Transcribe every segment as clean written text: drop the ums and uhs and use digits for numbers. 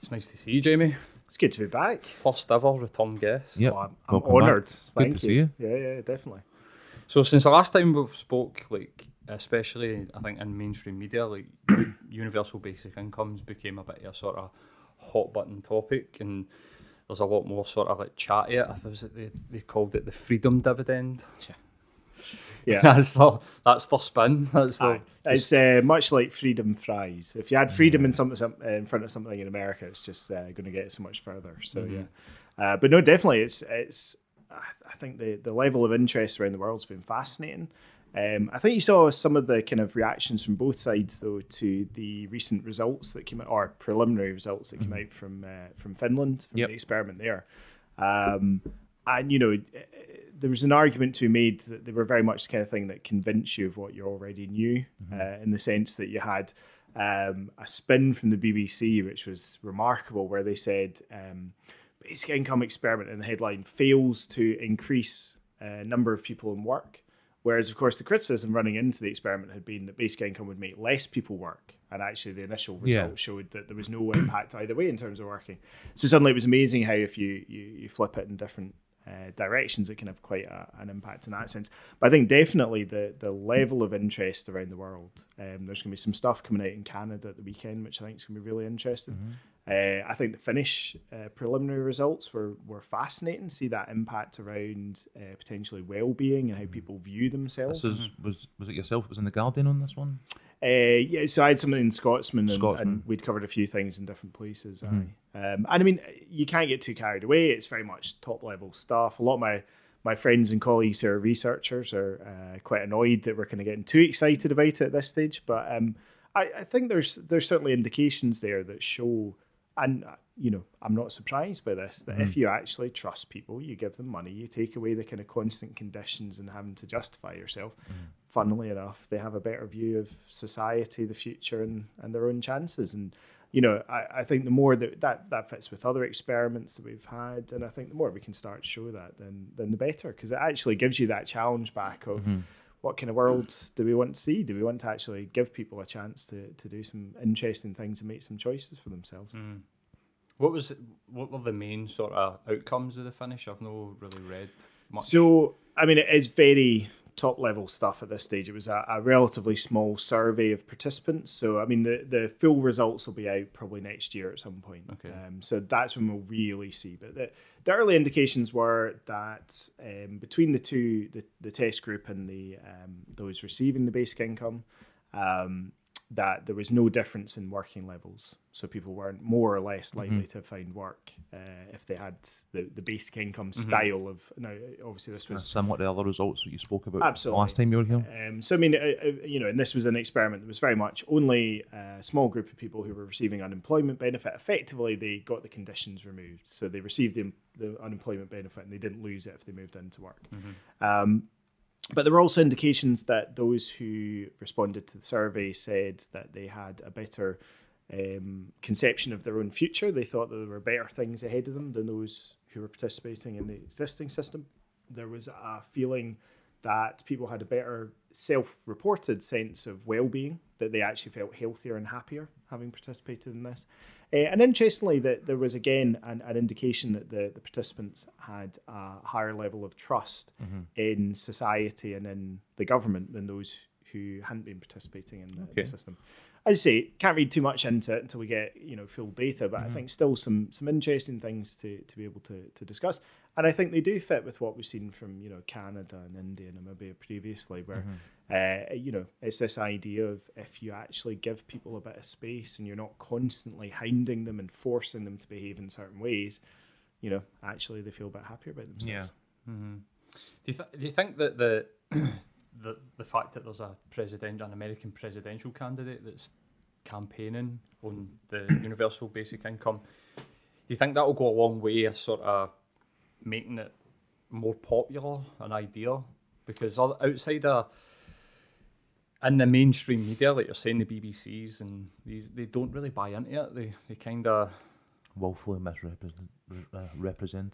It's nice to see you, Jamie. It's good to be back. First ever return guest. Yeah, well, I'm honoured. Thank good to you. See you. Yeah, yeah, definitely. So since the last time we've spoke, like especially I think in mainstream media, like universal basic incomes became a bit of a sort of hot button topic, and there's a lot more sort of like chat. They called it the freedom dividend. Yeah. Yeah, that's the spin. It's much like freedom fries. If you add freedom in front of something in America, it's just going to get it so much further. So but no, definitely, it's. I think the level of interest around the world's been fascinating. I think you saw some of the kind of reactions from both sides, though, to the recent results that came out, or preliminary results that came out from Finland the experiment there. And you know, there was an argument to be made that they were very much the kind of thing that convinced you of what you already knew, in the sense that you had a spin from the BBC, which was remarkable, where they said basic income experiment in the headline fails to increase number of people in work. Whereas, of course, the criticism running into the experiment had been that basic income would make less people work. And actually, the initial result showed that there was no impact either way in terms of working. So suddenly it was amazing how if you flip it in different directions, it can have quite an impact in that sense. But I think definitely the level of interest around the world, there's going to be some stuff coming out in Canada at the weekend, which I think is going to be really interesting. I think the Finnish preliminary results were fascinating. See that impact around potentially well-being and how people view themselves. This is, was it yourself that was in the Guardian on this one? Yeah, so I had something in Scotsman. And we'd covered a few things in different places. And I mean, you can't get too carried away. It's very much top-level stuff. A lot of my friends and colleagues who are researchers are quite annoyed that we're kind of getting too excited about it at this stage. But I think there's certainly indications there that show. And, you know, I'm not surprised by this, that if you actually trust people, you give them money, you take away the kind of constant conditions and having to justify yourself, funnily enough, they have a better view of society, the future, and their own chances. And, you know, I think the more that fits with other experiments that we've had, and I think the more we can start to show that, then the better, because it actually gives you that challenge back of... What kind of world do we want to see? Do we want to actually give people a chance to do some interesting things and make some choices for themselves? What were the main sort of outcomes of the finish? I've not really read much. So, I mean, it is very top-level stuff at this stage. It was a relatively small survey of participants. So, I mean, the full results will be out probably next year at some point. Okay. So that's when we'll really see. But the early indications were that between the two, the test group and the those receiving the basic income, that there was no difference in working levels. So people weren't more or less likely to find work if they had the basic income style of... Now, obviously, this was... Somewhat the other results that you spoke about last time you were here. So, I mean, you know, and this was an experiment that was very much only a small group of people who were receiving unemployment benefit. Effectively, they got the conditions removed. So they received the unemployment benefit and they didn't lose it if they moved into work. But there were also indications that those who responded to the survey said that they had a better conception of their own future. They thought that there were better things ahead of them than those who were participating in the existing system. There was a feeling that people had a better self-reported sense of well-being, that they actually felt healthier and happier having participated in this. And interestingly, that there was, again, an indication that the participants had a higher level of trust in society and in the government than those who hadn't been participating in the system. As I say, can't read too much into it until we get, you know, full data, but I think still some interesting things to be able to discuss. And I think they do fit with what we've seen from, you know, Canada and India and Namibia previously, where, you know, it's this idea of if you actually give people a bit of space and you're not constantly hounding them and forcing them to behave in certain ways, you know, actually they feel a bit happier about themselves. Yeah. Do you think that the fact that there's an American presidential candidate that's campaigning on the universal basic income, do you think that will go a long way of sort of making it more popular, an idea? Because outside of, in the mainstream media, like you're saying, the BBCs and these, they don't really buy into it. They kind of... willfully misrepresent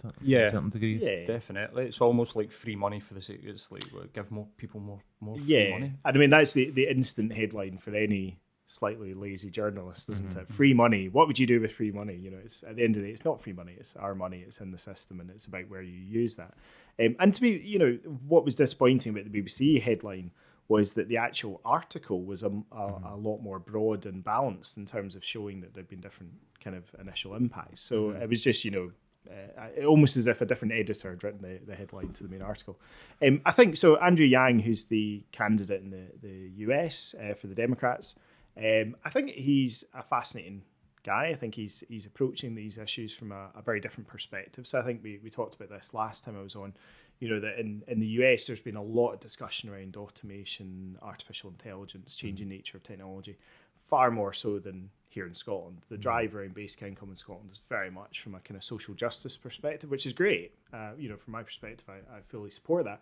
it to a certain degree. Yeah, definitely. It's almost like free money for the sake. It's like give more people more free money. And I mean that's the instant headline for any slightly lazy journalist, isn't it? Free money. What would you do with free money? You know, it's, at the end of the day, it's not free money. It's our money. It's in the system, and it's about where you use that. And to be, you know, what was disappointing about the BBC headline was that the actual article was a lot more broad and balanced in terms of showing that there'd been different kind of initial impacts. So it was just, you know, almost as if a different editor had written the headline to the main article. I think so. Andrew Yang, who's the candidate in the US for the Democrats, I think he's a fascinating guy. I think he's approaching these issues from a very different perspective. So I think we talked about this last time I was on, you know, that in the US there's been a lot of discussion around automation, artificial intelligence, changing nature of technology, far more so than here in Scotland. The drive around basic income in Scotland is very much from a kind of social justice perspective, which is great. You know, from my perspective, I fully support that.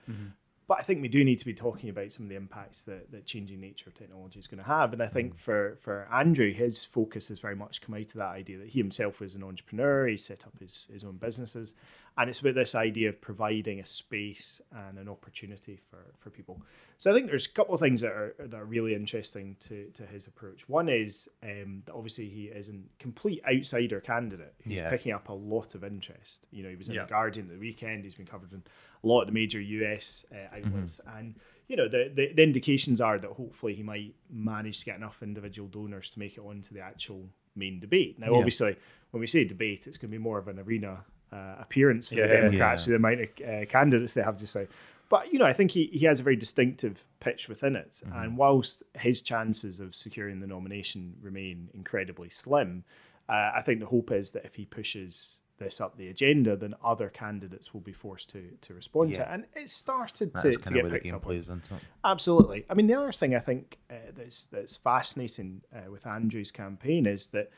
But I think we do need to be talking about some of the impacts that changing nature of technology is going to have. And I think for Andrew, his focus has very much come out of that idea that he himself was an entrepreneur. He set up his own businesses. And it's about this idea of providing a space and an opportunity for people. So I think there's a couple of things that are really interesting to his approach. One is that obviously he is a complete outsider candidate who's picking up a lot of interest. You know, he was in The Guardian at the weekend. He's been covered in a lot of the major US outlets. And, you know, the indications are that hopefully he might manage to get enough individual donors to make it onto the actual main debate. Now, obviously, when we say debate, it's going to be more of an arena appearance for the Democrats with the amount of candidates they have just now. But, you know, I think he has a very distinctive pitch within it. And whilst his chances of securing the nomination remain incredibly slim, I think the hope is that if he pushes this up the agenda, then other candidates will be forced to respond to it. And it started to get picked up. Plays, isn't it? Absolutely. I mean, the other thing I think that's fascinating with Andrew's campaign is that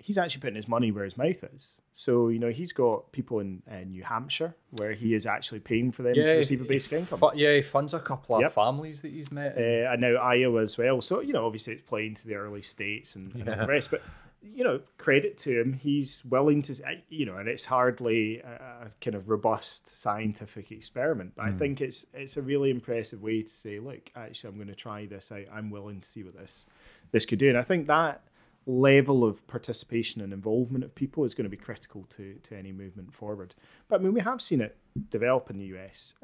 he's actually putting his money where his mouth is. So, you know, he's got people in New Hampshire where he is actually paying for them to receive a basic income. He funds a couple of families that he's met. And now Iowa as well. So, you know, obviously it's playing to the early states and all the rest. But, you know, credit to him, he's willing to, you know, and it's hardly a kind of robust scientific experiment, but I think it's a really impressive way to say, look, actually, I'm going to try this out. I'm willing to see what this could do. And I think that level of participation and involvement of people is going to be critical to any movement forward. But I mean, we have seen it develop in the US.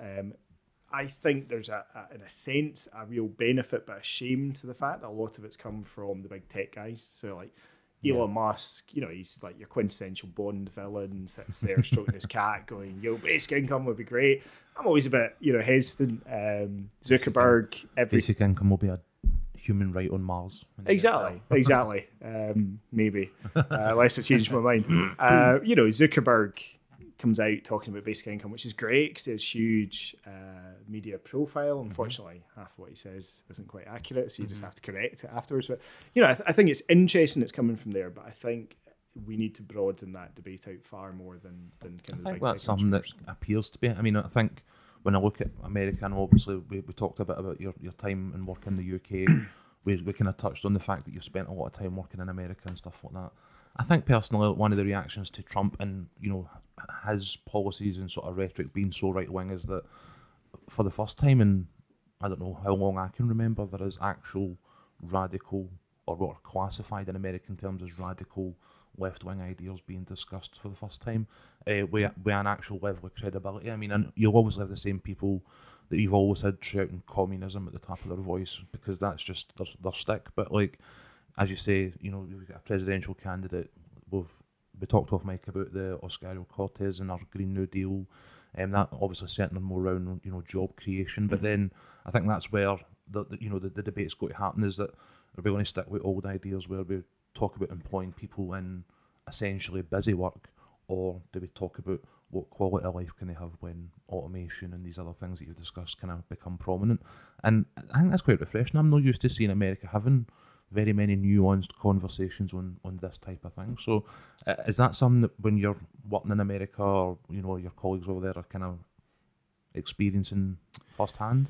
I think there's in a sense, a real benefit, but a shame to the fact that a lot of it's come from the big tech guys. So like, Elon Musk, you know, he's like your quintessential Bond villain, sits there stroking his cat going, yo, basic income would be great. I'm always a bit, you know, hesitant. Zuckerberg. Basic income will be a human right on Mars. Exactly. Maybe. Unless I change my mind. You know, Zuckerberg comes out talking about basic income, which is great because it's huge media profile. Unfortunately, half of what he says isn't quite accurate, so you just have to correct it afterwards. But, you know, I think it's interesting it's coming from there, but I think we need to broaden that debate out far more than kind of the big tech. I think that's something that appears to be. I mean, I think when I look at America, and obviously we talked a bit about your time and work in the UK, we kind of touched on the fact that you spent a lot of time working in America and stuff like that. I think personally, one of the reactions to Trump and, you know, his policies and sort of rhetoric being so right-wing is that for the first time in, I don't know how long I can remember, there is actual radical, or what are classified in American terms as radical left-wing ideas being discussed for the first time with an actual level of credibility. I mean, and you'll always have the same people that you've always had shouting communism at the top of their voice because that's just their stick. But like, as you say, you know, we've got a presidential candidate. We talked off mic about the Ocasio-Cortez and our Green New Deal, and that obviously centered more around, you know, job creation. But then I think that's where the debate's going to happen, is that are we going to stick with old ideas where we talk about employing people in essentially busy work, or do we talk about what quality of life can they have when automation and these other things that you've discussed kind of become prominent? And I think that's quite refreshing. I'm not used to seeing America having very many nuanced conversations on this type of thing. So is that something that when you're working in America, or, you know, your colleagues over there are kind of experiencing firsthand?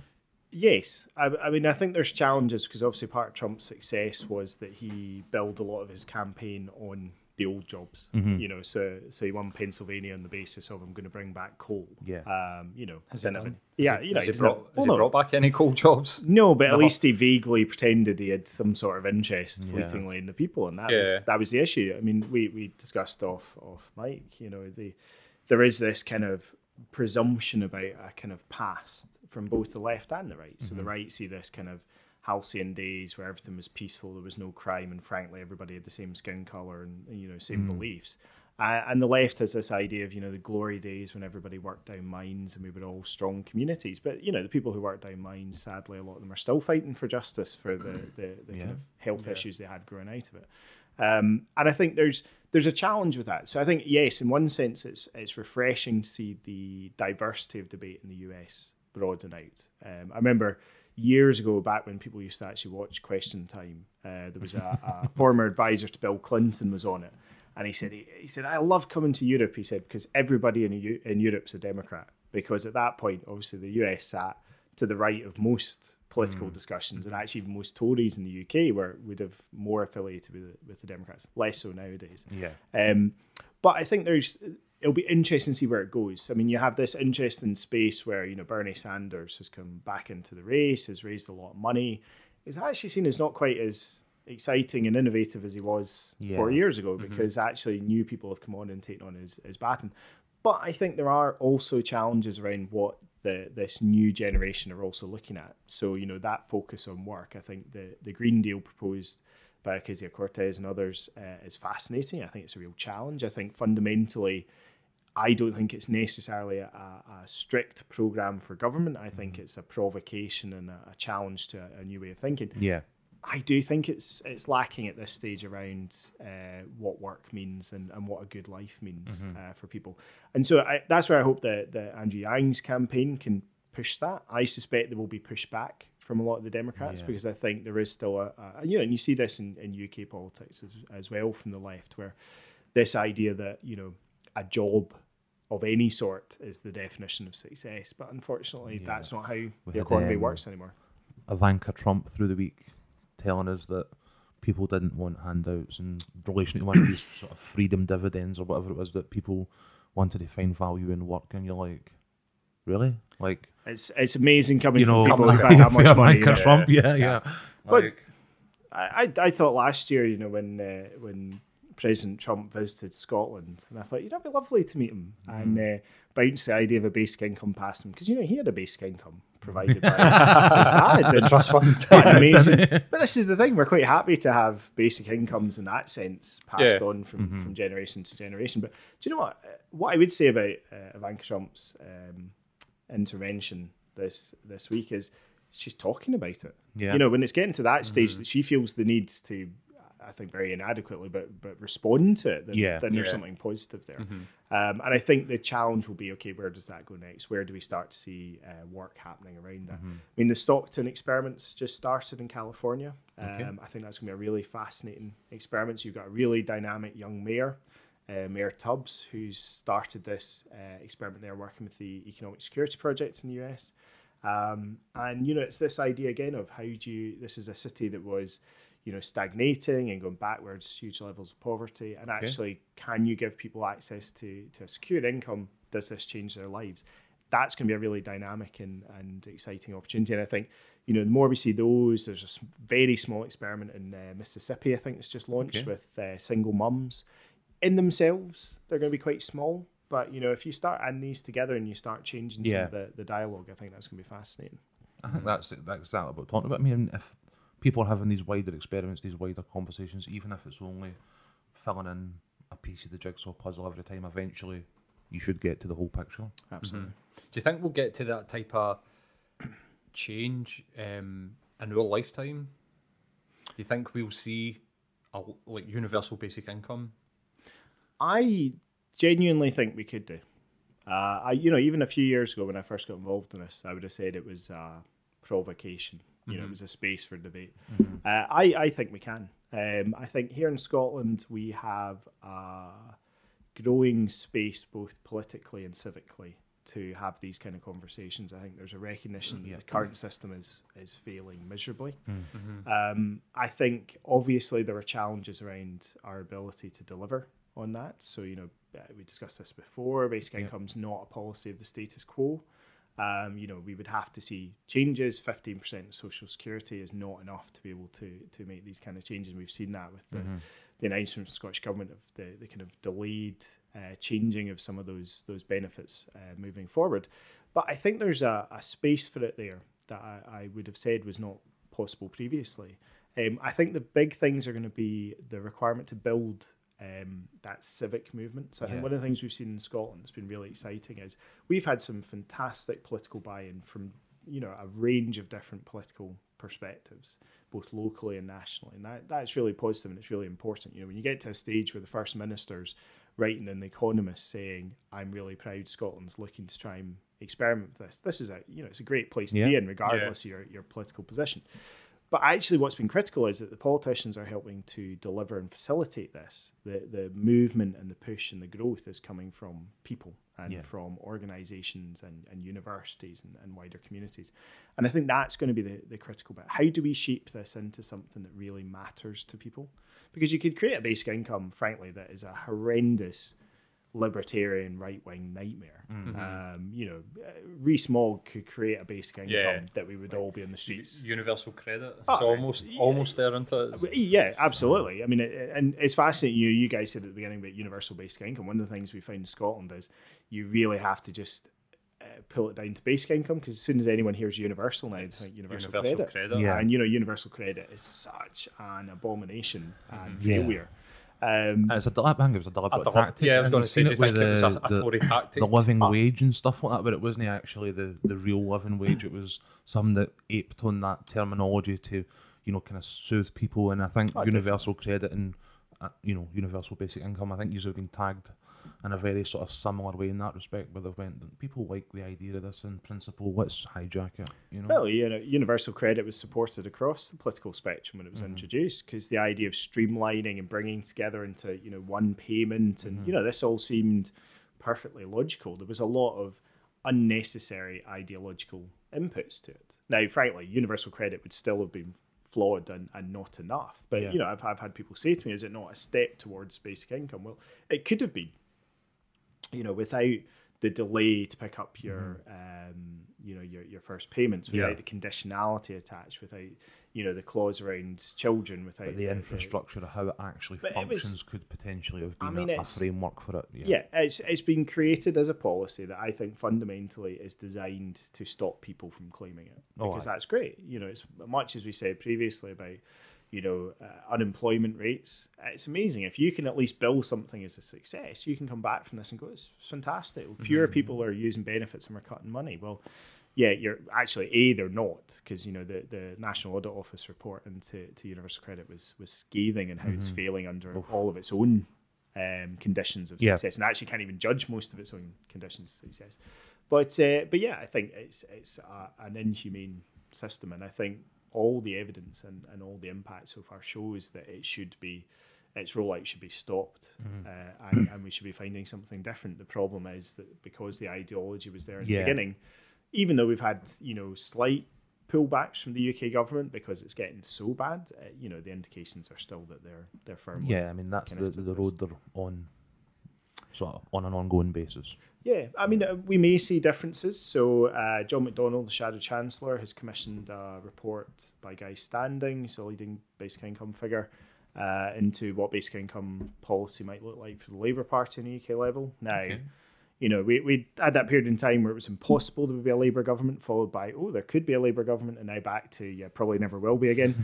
Yes. I mean, I think there's challenges because obviously part of Trump's success was that he built a lot of his campaign on the old jobs, you know, so he won Pennsylvania on the basis of I'm going to bring back coal. Yeah. You know, has he brought back any coal jobs? No, but at least he vaguely pretended he had some sort of interest fleetingly in the people, and that was the issue. I mean, we discussed off mic, you know, there is this kind of presumption about a kind of past from both the left and the right. So the right see this kind of halcyon days where everything was peaceful, there was no crime, and frankly everybody had the same skin color and you know, same beliefs, and the left has this idea of, you know, the glory days when everybody worked down mines and we were all strong communities. But you know, the people who worked down mines, sadly a lot of them are still fighting for justice for the kind of health issues they had growing out of it, and I think there's a challenge with that. So I think, yes, in one sense it's refreshing to see the diversity of debate in the US broaden out. I remember years ago, back when people used to actually watch Question Time, there was a former advisor to Bill Clinton was on it, and he said, I love coming to Europe, he said, because everybody in Europe's a Democrat, because at that point, obviously, the US sat to the right of most political discussions, and actually even most Tories in the UK would have more affiliated with the Democrats, less so nowadays. Yeah. But I think it'll be interesting to see where it goes. I mean, you have this interesting space where, you know, Bernie Sanders has come back into the race, has raised a lot of money. It's actually seen as not quite as exciting and innovative as he was 4 years ago, because actually new people have come on and taken on his baton. But I think there are also challenges around what this new generation are also looking at. So, you know, that focus on work. I think the Green Deal proposed by Ocasio-Cortez and others is fascinating. I think it's a real challenge. I think fundamentally, I don't think it's necessarily a strict program for government. I think it's a provocation and a challenge to a new way of thinking. Yeah, I do think it's lacking at this stage around what work means and what a good life means for people. And so that's where I hope that Andrew Yang's campaign can push that. I suspect there will be pushback from a lot of the Democrats, because I think there is still you know, and you see this in UK politics as well from the left, where this idea that, you know, a job of any sort is the definition of success, but unfortunately that's not how the economy works anymore. Ivanka Trump through the week telling us that people didn't want handouts in relation to one of these sort of freedom dividends or whatever it was, that people wanted to find value in work, and you're like, really? Like, it's amazing coming from people with that much money. Ivanka Trump, But like, I thought last year, you know, when President Trump visited Scotland, and I thought, you know, it'd be lovely to meet him and bounce the idea of a basic income past him, because, you know, he had a basic income provided by his dad. The trust fund. Amazing. But this is the thing, we're quite happy to have basic incomes in that sense passed on from generation to generation. But do you know what I would say about Ivanka Trump's intervention this week is she's talking about it. Yeah. You know, when it's getting to that stage that she feels the need to, I think very inadequately, but respond to it, then there's something positive there. And I think the challenge will be, okay, where does that go next? Where do we start to see work happening around that? I mean, the Stockton experiments just started in California. I think that's going to be a really fascinating experiment. So you've got a really dynamic young mayor, Mayor Tubbs, who's started this experiment there, working with the Economic Security Project in the US. And, you know, it's this idea again of this is a city that was, you know, stagnating and going backwards, huge levels of poverty, and actually, can you give people access to a secure income? Does this change their lives? That's going to be a really dynamic and exciting opportunity. And I think, you know, the more we see those, there's a very small experiment in Mississippi, I think, that's just launched with single mums. In themselves, they're going to be quite small, but, you know, if you start adding these together and you start changing some of the dialogue, I think that's going to be fascinating. I think that's exactly what we're talking about. I mean, if people are having these wider experiments, these wider conversations, even if it's only filling in a piece of the jigsaw puzzle every time, eventually you should get to the whole picture. Absolutely. Do you think we'll get to that type of change in our lifetime? Do you think we'll see a like universal basic income? I genuinely think we could do. You know, even a few years ago when I first got involved in this, I would have said it was a provocation. You know, it was a space for debate. I think we can. I think here in Scotland, we have a growing space both politically and civically to have these kind of conversations. I think there's a recognition that the current system is failing miserably. I think obviously there are challenges around our ability to deliver on that. So, you know, we discussed this before, basic income's not a policy of the status quo. You know, we would have to see changes. 15% of Social Security is not enough to be able to make these kind of changes. We've seen that with the announcement from the Scottish Government of the kind of delayed changing of some of those benefits moving forward. But I think there's a space for it there that I would have said was not possible previously. I think the big things are going to be the requirement to build that civic movement. So I think one of the things we've seen in Scotland that's been really exciting is we've had some fantastic political buy-in from, you know, a range of different political perspectives, both locally and nationally. And that's really positive and it's really important. You know, when you get to a stage where the First Minister's writing in The Economist saying, I'm really proud Scotland's looking to try and experiment with this. This is a, you know, it's a great place to be in regardless of your political position. But actually what's been critical is that the politicians are helping to deliver and facilitate this. The movement and the push and the growth is coming from people and from organisations and universities and wider communities. And I think that's going to be the critical bit. How do we shape this into something that really matters to people? Because you could create a basic income, frankly, that is a horrendous libertarian right-wing nightmare. You know, Rees-Mogg could create a basic income that we would all be in the streets. Universal credit. It's almost there, isn't it? Yeah, absolutely. I mean, and it's fascinating. You guys said at the beginning about universal basic income. One of the things we found in Scotland is you really have to just pull it down to basic income, because as soon as anyone hears universal now, it's like universal credit. Yeah. And, you know, universal credit is such an abomination and failure. I think it was a deliberate tactic. Yeah, I was going to say, do you think it was a Tory tactic? The living wage and stuff like that, but it wasn't actually the real living wage. It was something that aped on that terminology to, you know, kind of soothe people. And I think universal credit and, you know, universal basic income, I think these have been tagged in a very sort of similar way in that respect, where they've went, people like the idea of this in principle, let's hijack it, you know? Well, you know, universal credit was supported across the political spectrum when it was introduced, because the idea of streamlining and bringing together into, you know, one payment and, you know, this all seemed perfectly logical. There was a lot of unnecessary ideological inputs to it. Now, frankly, universal credit would still have been flawed and not enough. But, you know, I've had people say to me, is it not a step towards basic income? Well, it could have been. You know, without the delay to pick up your, you know, your first payments, without the conditionality attached, without, you know, the clause around children, without the infrastructure of how it actually functions could potentially have been a framework for it. Yeah, it's been created as a policy that I think fundamentally is designed to stop people from claiming it, because that's great. You know, it's much as we said previously about, you know, unemployment rates. It's amazing. If you can at least build something as a success, you can come back from this and go, it's fantastic. Fewer people are using benefits and we're cutting money. Well, yeah, you're actually, A, they're not, because, you know, the National Audit Office report into universal credit was scathing in how it's failing under all of its own conditions of success, and actually can't even judge most of its own conditions of success. But yeah, I think it's an inhumane system, and I think all the evidence and all the impact so far shows that it should be, its rollout should be stopped, and we should be finding something different. The problem is that because the ideology was there in the beginning, even though we've had, you know, slight pullbacks from the UK government because it's getting so bad, you know, the indications are still that they're firmly. Yeah, I mean, that's the road they're on, sort of on an ongoing basis. Yeah, I mean, we may see differences. So John McDonnell, the Shadow Chancellor, has commissioned a report by Guy Standing, who's a leading basic income figure, into what basic income policy might look like for the Labour Party on the UK level. Now, you know, we had that period in time where it was impossible there would be a Labour government, followed by, oh, there could be a Labour government, and now back to, yeah, probably never will be again.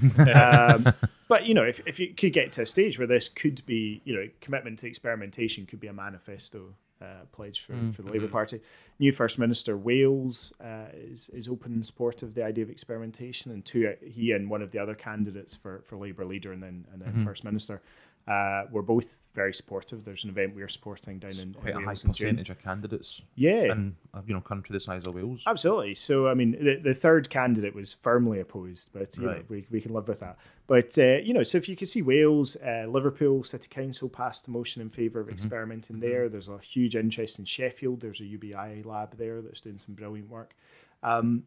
But, you know, if you could get to a stage where this could be, you know, commitment to experimentation could be a manifesto pledge for the Labour Party. New First Minister Wales is open and supportive of the idea of experimentation, and he and one of the other candidates for Labour leader and then First Minister We're both very supportive. There's an event we're supporting down in quite a high percentage of candidates. Yeah, in country the size of Wales. Absolutely. So I mean, the third candidate was firmly opposed, but you know, we can live with that. But so if you can see Wales, Liverpool City Council passed a motion in favour of experimenting there. There's a huge interest in Sheffield. There's a UBI lab there that's doing some brilliant work. So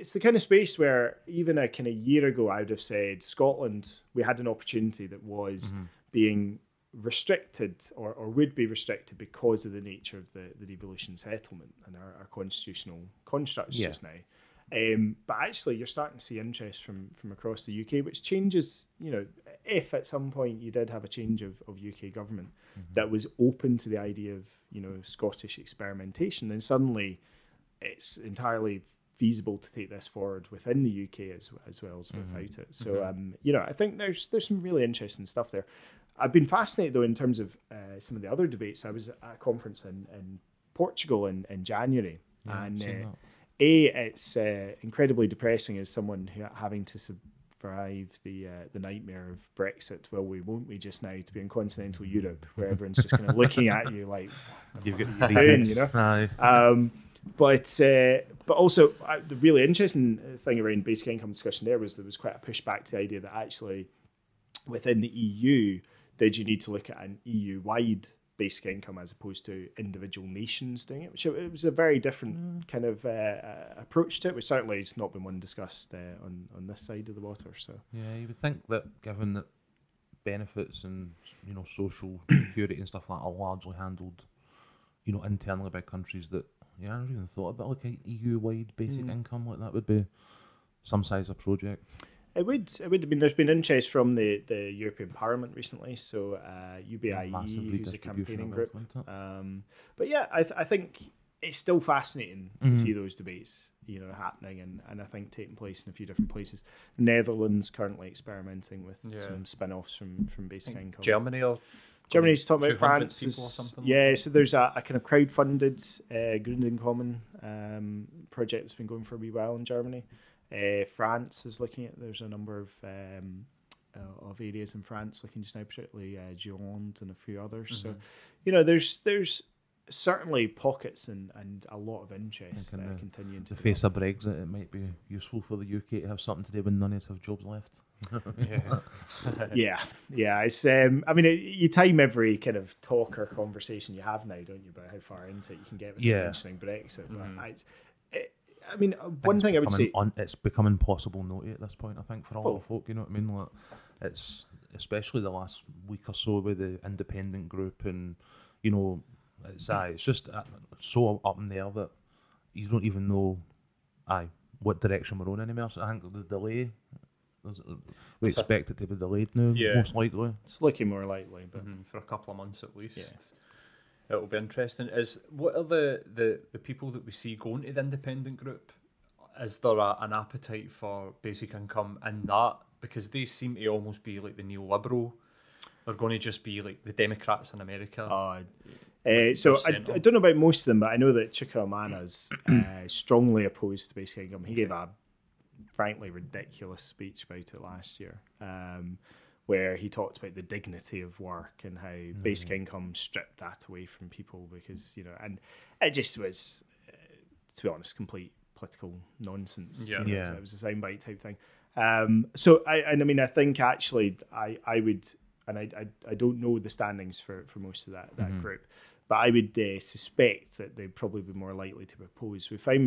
it's the kind of space where even a kind of year ago, I would have said Scotland, we had an opportunity that was being restricted or would be restricted because of the nature of the devolution settlement and our constitutional constructs just now. But actually, you're starting to see interest from across the UK, which changes, if at some point you did have a change of UK government that was open to the idea of, Scottish experimentation, then suddenly it's entirely feasible to take this forward within the UK as well as without it. So, I think there's some really interesting stuff there. I've been fascinated, though, in terms of some of the other debates. I was at a conference in Portugal in January. Yeah, and it's incredibly depressing as someone who having to survive the nightmare of Brexit. Well, we won't be just now to be in continental Europe where everyone's just kind of looking at you like, what are you doing, But also the really interesting thing around basic income discussion there was quite a pushback to the idea that actually within the EU, did you need to look at an EU-wide basic income as opposed to individual nations doing it? Which it was a very different kind of approach to it, which certainly has not been one discussed on this side of the water. So yeah, you would think that given that benefits and social security and stuff like that are largely handled internally by countries that. Yeah, I never even thought about an EU-wide basic income like that would be some size of project. It would have been. There's been interest from the European Parliament recently, so UBIE, who's a campaigning group. I think it's still fascinating to see those debates, happening and I think taking place in a few different places. The Netherlands currently experimenting with some spin-offs from basic income. Germany's talking about France. So there's a kind of crowdfunded Grunding Common project that's been going for a wee while in Germany. France is looking at, there's a number of areas in France looking just now, particularly Gironde and a few others. So, there's certainly pockets and a lot of interest that continue to face a Brexit. It might be useful for the UK to have something today when none of us have jobs left. It's you time every kind of talk or conversation you have now, don't you, about how far into it you can get with mentioning Brexit. But one thing I would say, it's become impossible not at this point, I think, for all the folk, like, it's especially the last week or so with the independent group, and it's just so up in the air that you don't even know what direction we're on anymore. So I think the delay, we expect it to be delayed now, most likely. It's looking more likely, but for a couple of months at least. Yeah. It'll be interesting. What are the people that we see going to the independent group? Is there an appetite for basic income in that? Because they seem to almost be like the neoliberal. They're going to just be like the Democrats in America. I don't know about most of them, but I know that Chika Omana is strongly opposed to basic income. He gave a frankly ridiculous speech about it last year, where he talked about the dignity of work and how basic income stripped that away from people, because and it just was, to be honest, complete political nonsense. So it was a soundbite type thing. I think actually I would, and I don't know the standings for most of that group, but I would suspect that they'd probably be more likely to oppose. We find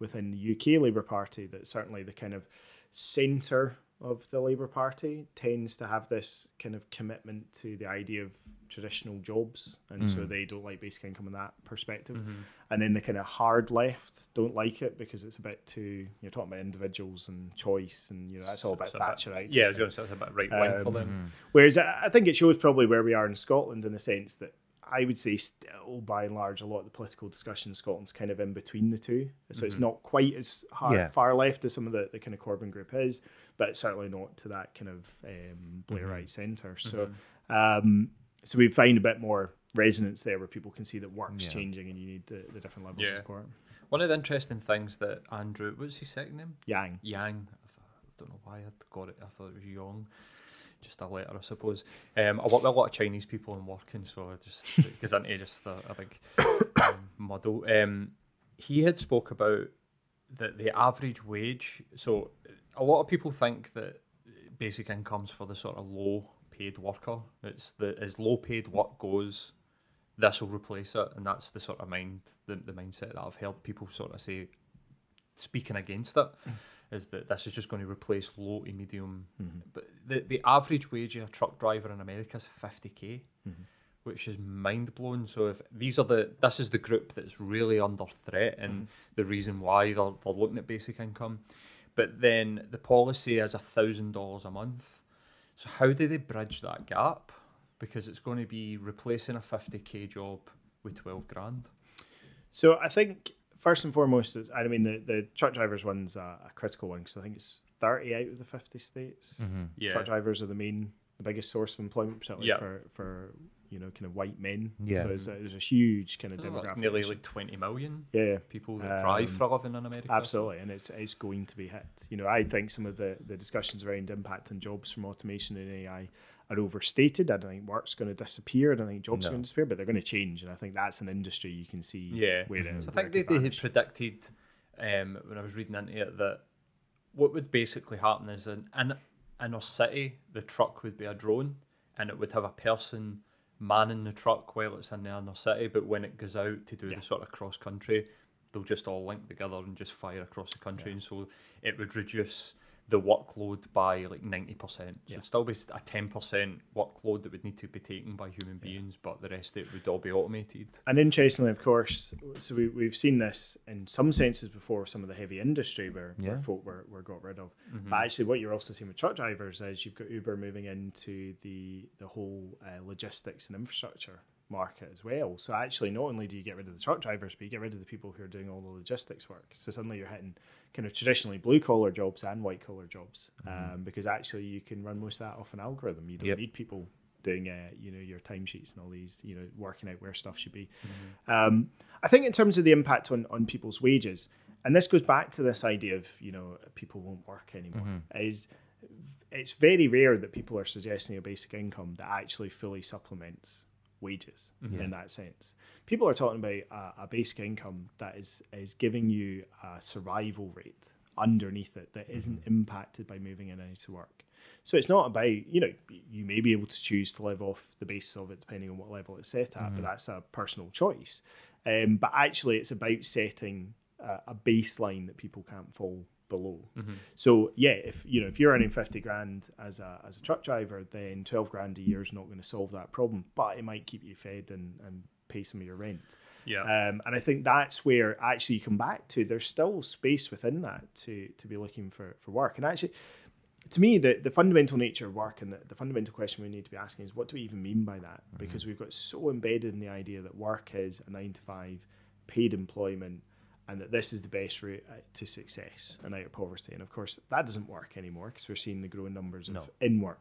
within the UK Labour Party that certainly the kind of centre of the Labour Party tends to have this kind of commitment to the idea of traditional jobs, and so they don't like basic income in that perspective. And then the kind of hard left don't like it because it's a bit too, you're talking about individuals and choice, and that's all about Thatcherite. Yeah, it's about right wing for them. Whereas I think it shows probably where we are in Scotland, in the sense that I would say still, by and large, a lot of the political discussion in Scotland's kind of in between the two. So it's not quite as far left as some of the kind of Corbyn group is, but certainly not to that kind of Blairite centre. So so we find a bit more resonance there, where people can see that work's changing and you need the different levels of support. One of the interesting things that Andrew, what was his second name? Yang. I don't know why I got it. I thought it was Young. just a letter, I suppose. I work with a lot of Chinese people in working, so I just it goes into just a big muddle. He had spoke about that the average wage. So a lot of people think that basic income's for the sort of low-paid worker. It's the as low-paid work goes, this will replace it, and that's the sort of the mindset that I've heard people sort of say, speaking against it. Is that this is just going to replace low to medium. Mm-hmm. But the average wage of a truck driver in America is $50K, mm-hmm. which is mind-blowing. So if these are this is the group that's really under threat, and mm-hmm. the reason why they're looking at basic income. But then the policy is $1,000 a month. So how do they bridge that gap? Because it's going to be replacing a $50K job with 12 grand. So I think... First and foremost, the truck drivers one's a critical one because I think it's 30 out of the 50 states. Mm-hmm. Yeah. Truck drivers are the biggest source of employment, particularly for kind of white men. Yeah. So there's a huge kind of demographic. Nearly like 20 million people that drive for a living in America. Absolutely, and it's going to be hit. I think some of the discussions around impact on jobs from automation and AI are overstated. I don't think work's going to disappear. I don't think jobs are going to disappear, but they're going to change. And I think that's an industry you can see where it is. So I think they had predicted, when I was reading into it, that what would basically happen is in inner city, the truck would be a drone and it would have a person manning the truck while it's in the inner city. But when it goes out to do the sort of cross country, they'll just all link together and just fire across the country. Yeah. And so it would reduce the workload by like 90%. So it'd still be a 10% workload that would need to be taken by human beings, but the rest of it would all be automated. And interestingly, of course, so we've seen this in some senses before, some of the heavy industry where folk were got rid of. Mm-hmm. But actually what you're also seeing with truck drivers is you've got Uber moving into the whole logistics and infrastructure market as well. So actually not only do you get rid of the truck drivers, but you get rid of the people who are doing all the logistics work. So suddenly you're hitting kind of traditionally blue collar jobs and white collar jobs, because actually you can run most of that off an algorithm. You don't need people doing your timesheets and all these, working out where stuff should be. Mm-hmm. I think in terms of the impact on people's wages, and this goes back to this idea of people won't work anymore, mm-hmm. It's very rare that people are suggesting a basic income that actually fully supplements wages in that sense. People are talking about a basic income that is giving you a survival rate underneath it that isn't impacted by moving in and out of work. So it's not about, you may be able to choose to live off the basis of it depending on what level it's set at, but that's a personal choice. But actually it's about setting a baseline that people can't fall below. Mm-hmm. So if you're earning 50 grand as a truck driver, then 12 grand a year is not going to solve that problem, but it might keep you fed and pay some of your rent. And I think that's where actually you come back to there's still space within that to be looking for work. And actually to me the fundamental nature of work and the fundamental question we need to be asking is what do we even mean by that, because we've got so embedded in the idea that work is a 9-to-5 paid employment and that this is the best route to success and out of poverty. And of course, that doesn't work anymore because we're seeing the growing numbers of in-work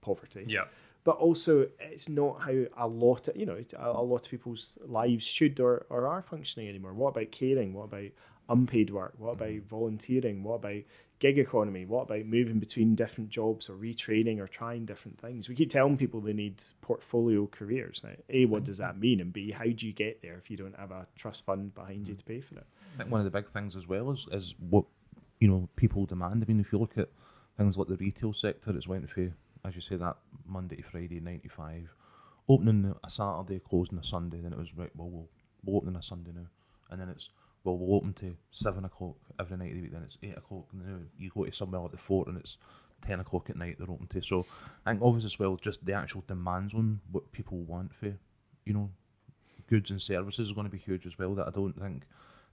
poverty. Yeah. But also, it's not how a lot of people's lives should or are functioning anymore. What about caring? What about unpaid work? What about volunteering? What about gig economy? What about moving between different jobs or retraining or trying different things? We keep telling people they need portfolio careers. Now, A, what does that mean? And B, how do you get there if you don't have a trust fund behind you to pay for it? I think one of the big things as well is what people demand. I mean, if you look at things like the retail sector, it's went for, as you say, that Monday to Friday, 9 to 5, opening a Saturday, closing a Sunday. Then it was, right, well, we're opening a Sunday now. And then it's, well, we'll open to 7 o'clock every night of the week, then it's 8 o'clock in the noon. You go to somewhere like the Fort and it's 10 o'clock at night they're open to. So I think obviously as well, just the actual demands on what people want for, goods and services are going to be huge as well that I don't think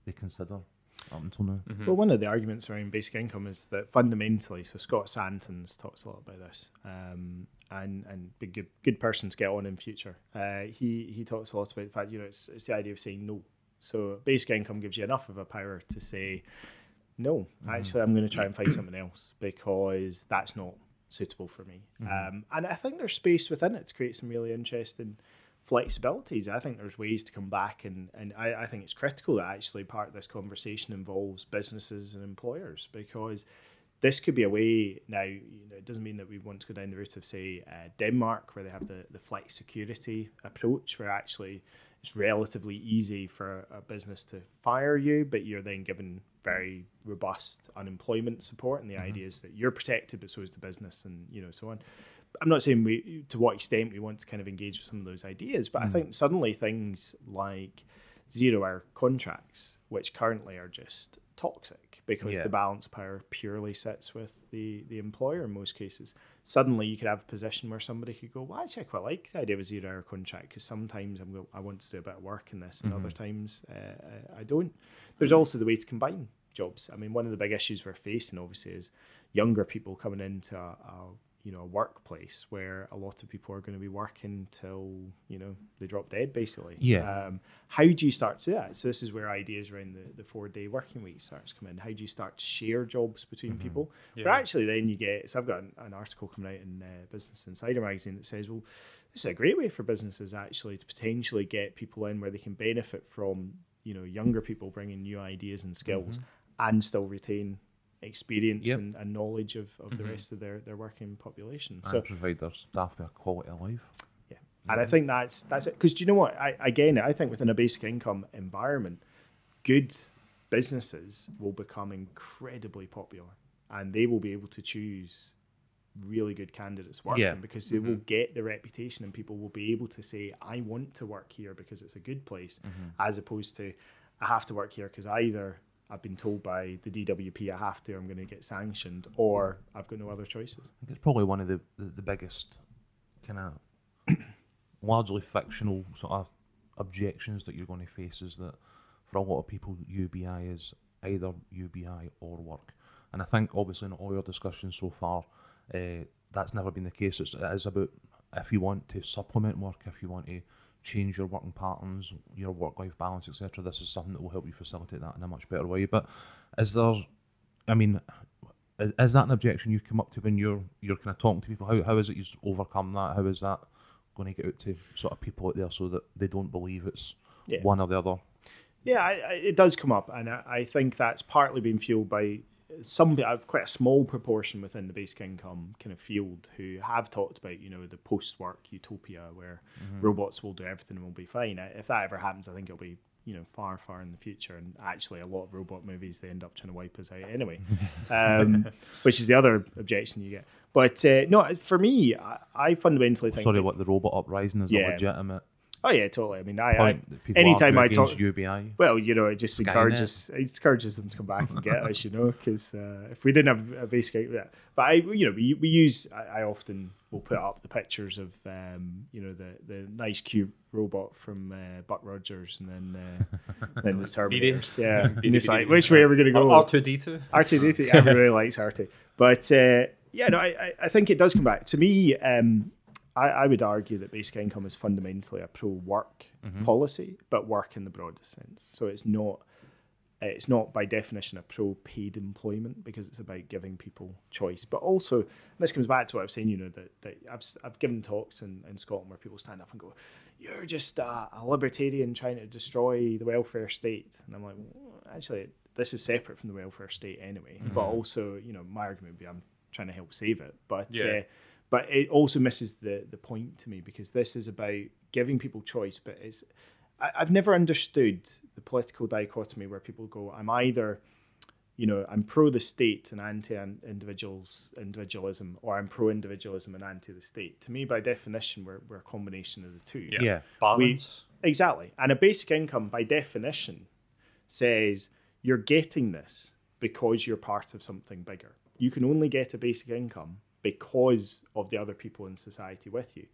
they consider up until now. Mm-hmm. Well, one of the arguments around basic income is that fundamentally, so Scott Santon's talks a lot about this, and be a good person to get on in future. He talks a lot about the fact, it's the idea of saying no. So basic income gives you enough of a power to say, no, actually, I'm going to try and find something else because that's not suitable for me. Mm-hmm. And I think there's space within it to create some really interesting flexibilities. I think there's ways to come back, and I think it's critical that actually part of this conversation involves businesses and employers, because this could be a way now. You know, it doesn't mean that we want to go down the route of, say, Denmark, where they have the flex security approach, where actually it's relatively easy for a business to fire you, but you're then given very robust unemployment support, and the idea is that you're protected, but so is the business, and you know, so on. I'm not saying to what extent we want to kind of engage with some of those ideas, but I think suddenly things like zero-hour contracts, which currently are just toxic because the balance of power purely sits with the employer in most cases. Suddenly you could have a position where somebody could go, well, actually I quite like the idea of a zero-hour contract because sometimes I want to do a bit of work in this and other times I don't. There's also the way to combine jobs. I mean, one of the big issues we're facing obviously is younger people coming into a workplace where a lot of people are going to be working till, you know, they drop dead, basically. Yeah. How do you start to do that? So this is where ideas around the 4-day working week starts to come in. How do you start to share jobs between people? Yeah. But actually then you get, so I've got an article coming out in Business Insider magazine that says, well, this is a great way for businesses actually to potentially get people in where they can benefit from, you know, younger people bringing new ideas and skills and still retain experience and knowledge of the rest of their working population, and so provide their staff with a quality of life. Yeah, and I think that's it. Because do you know what? I think within a basic income environment, good businesses will become incredibly popular, and they will be able to choose really good candidates working because they will get the reputation, and people will be able to say, "I want to work here because it's a good place," as opposed to, "I have to work here because either I've been told by the DWP I have to, I'm going to get sanctioned, or I've got no other choices." I think it's probably one of the biggest kind of largely fictional sort of objections that you're going to face is that for a lot of people, UBI is either UBI or work. And I think obviously in all your discussions so far, that's never been the case. It is about if you want to supplement work, if you want to change your working patterns, your work-life balance, etc. This is something that will help you facilitate that in a much better way. But is that an objection you come up to when you're kind of talking to people? How is it you overcome that? How is that going to get out to sort of people out there so that they don't believe it's one or the other? Yeah, it does come up, and I think that's partly been fueled by quite a small proportion within the basic income kind of field who have talked about, you know, the post-work utopia where robots will do everything and will be fine. If that ever happens, I think it'll be, you know, far, far in the future. And actually, a lot of robot movies, they end up trying to wipe us out anyway, which is the other objection you get. But no, for me, I fundamentally think... Sorry, what, the robot uprising is a legitimate... Oh yeah, totally. I mean, anytime I talk UBI, well, you know, it just encourages them to come back and get us, you know, because if we didn't have a basic, but I often will put up the pictures of, you know, the nice cute robot from Buck Rogers, and then the Terminator. Yeah, and it's like, which way are we going to go? R2D2. Everybody really likes R2, but I think it does come back to me. I would argue that basic income is fundamentally a pro-work policy, but work in the broadest sense. So it's not by definition a pro-paid employment because it's about giving people choice. But also, and this comes back to what I was saying, you know, that I've given talks in Scotland where people stand up and go, "You're just a libertarian trying to destroy the welfare state." And I'm like, well, actually, this is separate from the welfare state anyway. But also, you know, my argument would be I'm trying to help save it. But it also misses the point to me, because this is about giving people choice. But I've never understood the political dichotomy where people go, "I'm either, you know, I'm pro the state and anti individualism, or I'm pro individualism and anti the state." To me, by definition, we're a combination of the two. Yeah. Balance. Exactly. And a basic income, by definition, says you're getting this because you're part of something bigger. You can only get a basic income because of the other people in society with you.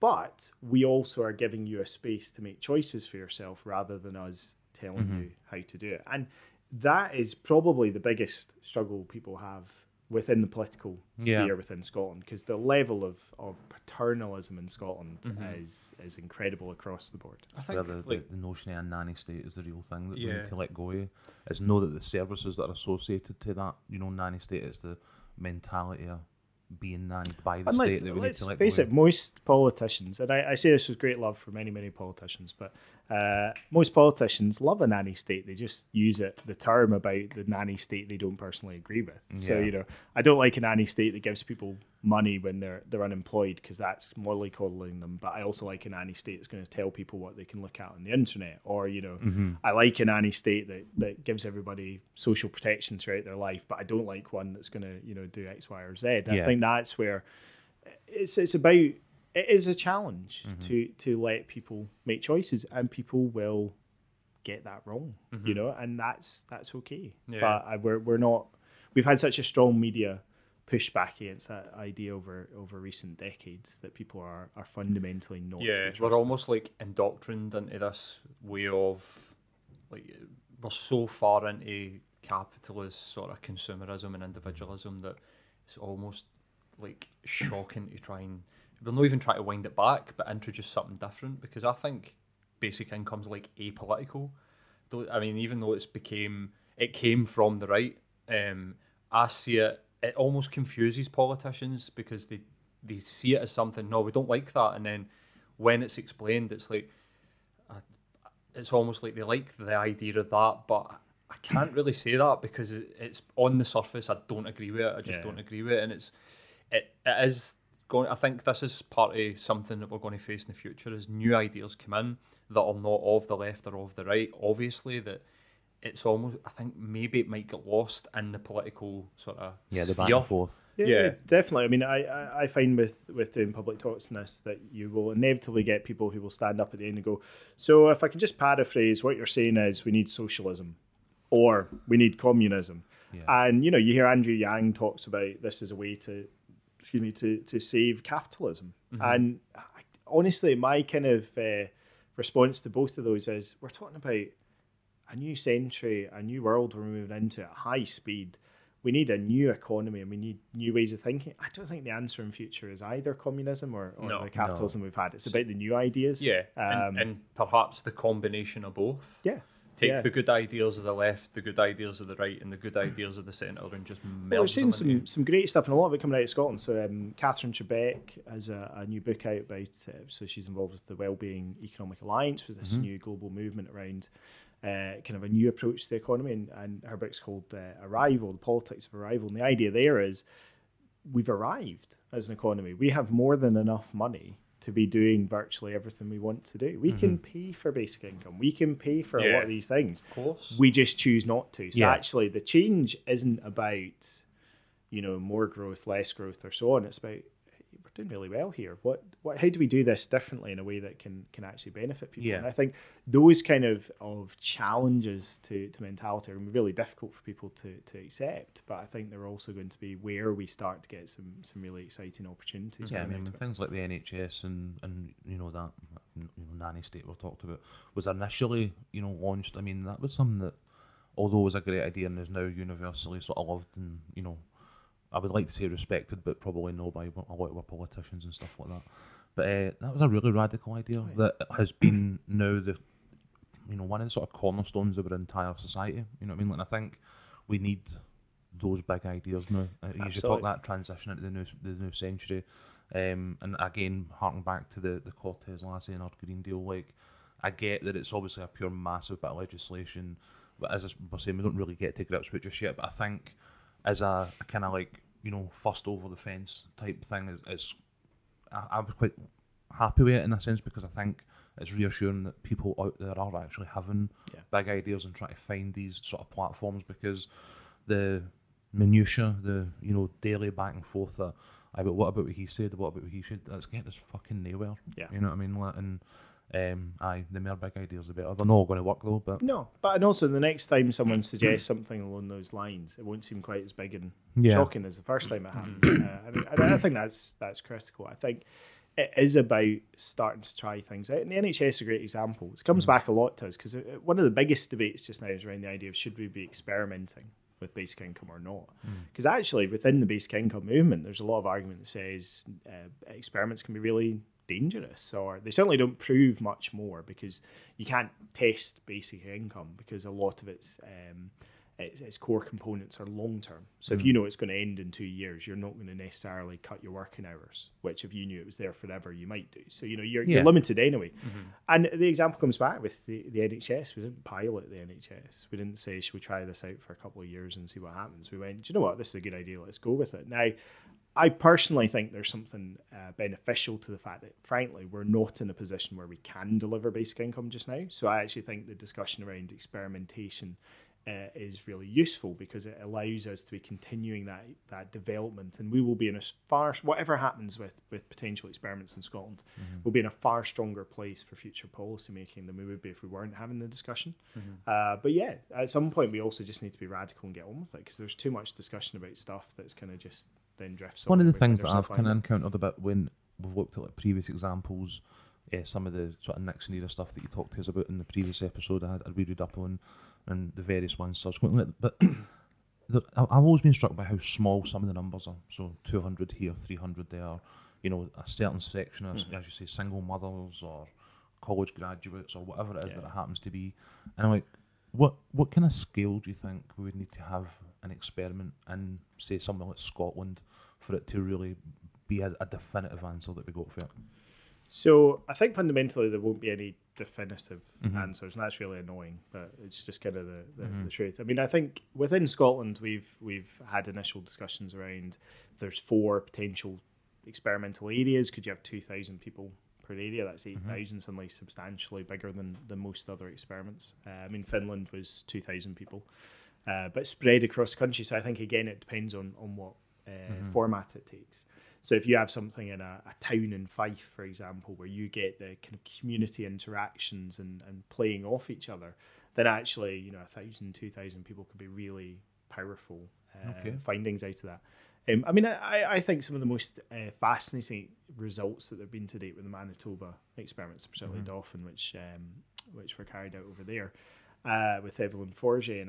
But we also are giving you a space to make choices for yourself rather than us telling you how to do it. And that is probably the biggest struggle people have within the political sphere within Scotland, because the level of paternalism in Scotland is incredible across the board. I think the notion of a nanny state is the real thing that we need to let go of. It's not that the services that are associated to that, you know, nanny state, it's the mentality of being nanned by the state that we need to let go. Let's face it, most politicians, and I say this with great love for many, many politicians, but Most politicians love a nanny state. They just use it, the term about the nanny state they don't personally agree with. Yeah. So, you know, I don't like a nanny state that gives people money when they're unemployed, because that's mollycoddling them. But I also like a nanny state that's going to tell people what they can look at on the internet. Or, you know, I like a nanny state that gives everybody social protection throughout their life, but I don't like one that's going to, you know, do X, Y, or Z. Yeah. I think that's where it's about... It is a challenge to let people make choices, and people will get that wrong, you know, and that's okay. Yeah. But we've had such a strong media pushback against that idea over recent decades that people are fundamentally not. Yeah, we're almost like indoctrined into this way of, like, we're so far into capitalist sort of consumerism and individualism that it's almost like shocking to try and. We'll not even try to wind it back, but introduce something different, because I think basic income's like apolitical. I mean, even though it came from the right, I see it almost confuses politicians, because they see it as something, no, we don't like that, and then when it's explained, it's like, it's almost like they like the idea of that, but I can't really say that, because it's on the surface, I don't agree with it, I just don't agree with it, and it is... I think this is part of something that we're going to face in the future, is new ideas come in that are not of the left or of the right, obviously, that it's almost, I think maybe it might get lost in the political sort of the back and forth. Yeah, definitely. I mean, I find with doing public talks in this that you will inevitably get people who will stand up at the end and go, so if I can just paraphrase, what you're saying is we need socialism or we need communism. Yeah. And, you know, you hear Andrew Yang talks about this as a way to save capitalism. And honestly, my kind of response to both of those is, we're talking about a new century, a new world we're moving into at high speed. We need a new economy and we need new ways of thinking. I don't think the answer in future is either communism or the capitalism we've had. It's about the new ideas. Yeah, and perhaps the combination of both. Yeah. Take the good ideas of the left, the good ideas of the right, and the good ideas of the centre, and just melt them. We're seeing some great stuff, and a lot of it coming out of Scotland. So Catherine Trebeck has a new book out about it. So she's involved with the Wellbeing Economic Alliance, with this new global movement around kind of a new approach to the economy. And her book's called Arrival, The Politics of Arrival. And the idea there is we've arrived as an economy. We have more than enough money to be doing virtually everything we want to do. We can pay for basic income. We can pay for a lot of these things. Of course. We just choose not to. So actually the change isn't about, you know, more growth, less growth, or so on. It's about, hey, we're doing really well here. How do we do this differently in a way that can actually benefit people? Yeah. And I think those kind of challenges to mentality are really difficult for people to accept. But I think they're also going to be where we start to get some really exciting opportunities. Yeah, I mean, things like the NHS and you know, that nanny state we talked about was initially, you know, launched. I mean, that was something that, although it was a great idea and is now universally sort of loved and, you know, I would like to say respected, but probably no by a lot of our politicians and stuff like that. But that was a really radical idea that has been now the, you know, one of the sort of cornerstones of our entire society. You know what I mean? Like, I think we need those big ideas now. You should talk that transition into the new century. And again, harking back to the Cortez Lassie and our Green Deal, like, I get that it's obviously a pure massive bit of legislation, but as we're saying, we don't really get to grips with just yet. But I think as a kind of, like, you know, first over the fence type thing, I was quite happy with it in a sense, because I think it's reassuring that people out there are actually having big ideas and trying to find these sort of platforms, because the minutiae, the, you know, daily back and forth that, but what about what he said, what about what he should, that's getting us fucking nowhere. Yeah. You know what I mean? And the more big ideas the better. They're not all going to work though, but and also the next time someone suggests something along those lines, it won't seem quite as big and shocking as the first time it happened. And I think that's critical. I think it is about starting to try things out, and the NHS is a great example. It comes back a lot to us, because one of the biggest debates just now is around the idea of, should we be experimenting with basic income or not? Because actually within the basic income movement, there's a lot of argument that says experiments can be really dangerous, or they certainly don't prove much more, because you can't test basic income, because a lot of it's its core components are long term. So if you know it's going to end in 2 years, you're not going to necessarily cut your working hours, which if you knew it was there forever, you might do. So, you know, you're limited anyway. And the example comes back with the NHS. We didn't pilot the NHS. We didn't say, should we try this out for a couple of years and see what happens? We went, do you know what? This is a good idea. Let's go with it. Now, I personally think there's something beneficial to the fact that, frankly, we're not in a position where we can deliver basic income just now. So I actually think the discussion around experimentation is really useful, because it allows us to be continuing that development, and we will be in a far, whatever happens with potential experiments in Scotland, we'll be in a far stronger place for future policy making than we would be if we weren't having the discussion. But yeah, at some point we also just need to be radical and get on with it, because there's too much discussion about stuff that's kind of just then drifts on. One of the things that I've kind of encountered about when we've looked at like previous examples, some of the sort of Nixon era stuff that you talked to us about in the previous episode, I read up on, and the various ones subsequently. But I've always been struck by how small some of the numbers are. So 200 here, 300 there, you know, a certain section, as you say, single mothers or college graduates or whatever it is that it happens to be. And I'm like, what kind of scale do you think we would need to have an experiment in, say, somewhere like Scotland for it to really be a definitive answer that we got for it? So I think fundamentally there won't be any definitive answers, and that's really annoying, but it's just kind of the truth. I mean, I think within Scotland we've had initial discussions around, if there's 4 potential experimental areas, could you have 2,000 people per area? That's 8,000, suddenly substantially bigger than most other experiments. I mean, Finland was 2,000 people, but spread across the country. So I think, again, it depends on what format it takes. So if you have something in a town in Fife, for example, where you get the kind of community interactions and playing off each other, then actually, you know, 1,000, 2,000 people could be really powerful findings out of that. I mean, I think some of the most fascinating results that there have been to date with the Manitoba experiments, particularly Dauphin, which were carried out over there, with Evelyn Forger,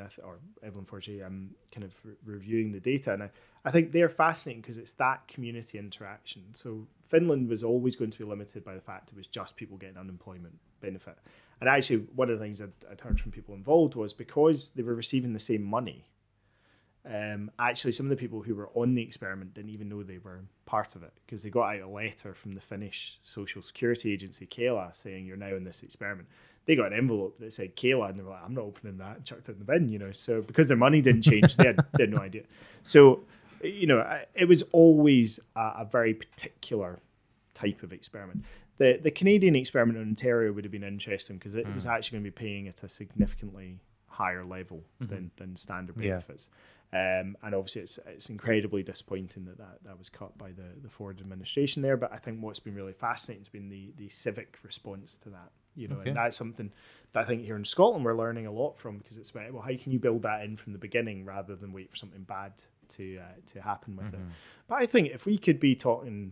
kind of reviewing the data. And I think they're fascinating because it's that community interaction. So Finland was always going to be limited by the fact it was just people getting unemployment benefit. And actually, one of the things I'd heard from people involved was, because they were receiving the same money, actually some of the people who were on the experiment didn't even know they were part of it, because they got out a letter from the Finnish social security agency, Kela, saying, you're now in this experiment. They got an envelope that said Kela, and they were like, I'm not opening that, and chucked it in the bin, you know. So because their money didn't change, they had no idea. So, you know, it was always a very particular type of experiment. The Canadian experiment in Ontario would have been interesting, because it was actually going to be paying at a significantly higher level than standard benefits. And obviously it's incredibly disappointing that was cut by the Ford administration there. But I think what's been really fascinating has been the civic response to that. You know, and that's something that I think here in Scotland we're learning a lot from, because it's about, well, how can you build that in from the beginning rather than wait for something bad to happen with it. But I think if we could be talking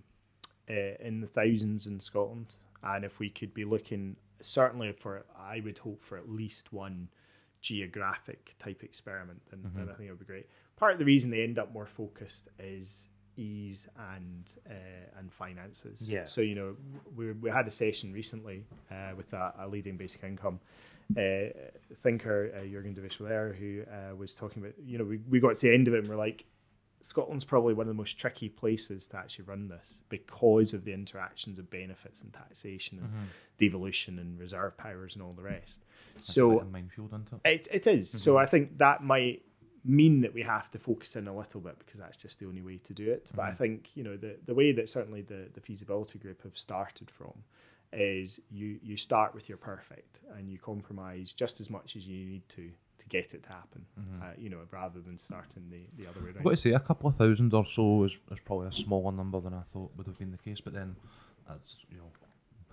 in the thousands in Scotland, and if we could be looking certainly for, I would hope for at least one geographic type experiment, then I think it would be great. Part of the reason they end up more focused is ease and finances. Yeah. So, you know, we had a session recently with a leading basic income thinker, Jürgen de Visselaer, who was talking about, you know, we got to the end of it and we're like, Scotland's probably one of the most tricky places to actually run this, because of the interactions of benefits and taxation and devolution and reserve powers and all the rest. That's so a minefield, isn't it? It is. So I think that might mean that we have to focus in a little bit, because that's just the only way to do it. But I think, you know, the way that certainly the feasibility group have started from is you start with your perfect and you compromise just as much as you need to get it to happen, you know, rather than starting the other way around. I've got to say, a couple of thousand or so is probably a smaller number than I thought would have been the case, but then that's, you know,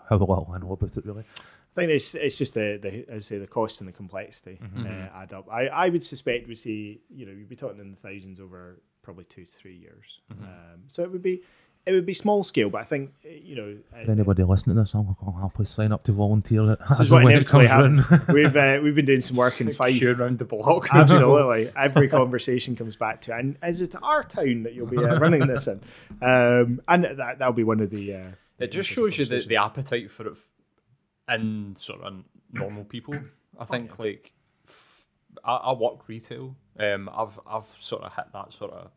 how little I know about it, really. I think it's just as I say, the cost and the complexity add up. I would suspect we see, you know, you'd be talking in the thousands over probably 2 to 3 years. So it would be small scale, but I think, you know... If anybody listening to this, I'll happily sign up to volunteer. This is what inevitably happens. We've been doing some work in Fife. Around the block. Absolutely. Every conversation comes back to, and is it our town that you'll be running this in? And that'll be one of the... it just shows you the appetite for it in sort of normal people. I think, like, I work retail, I've sort of hit that sort of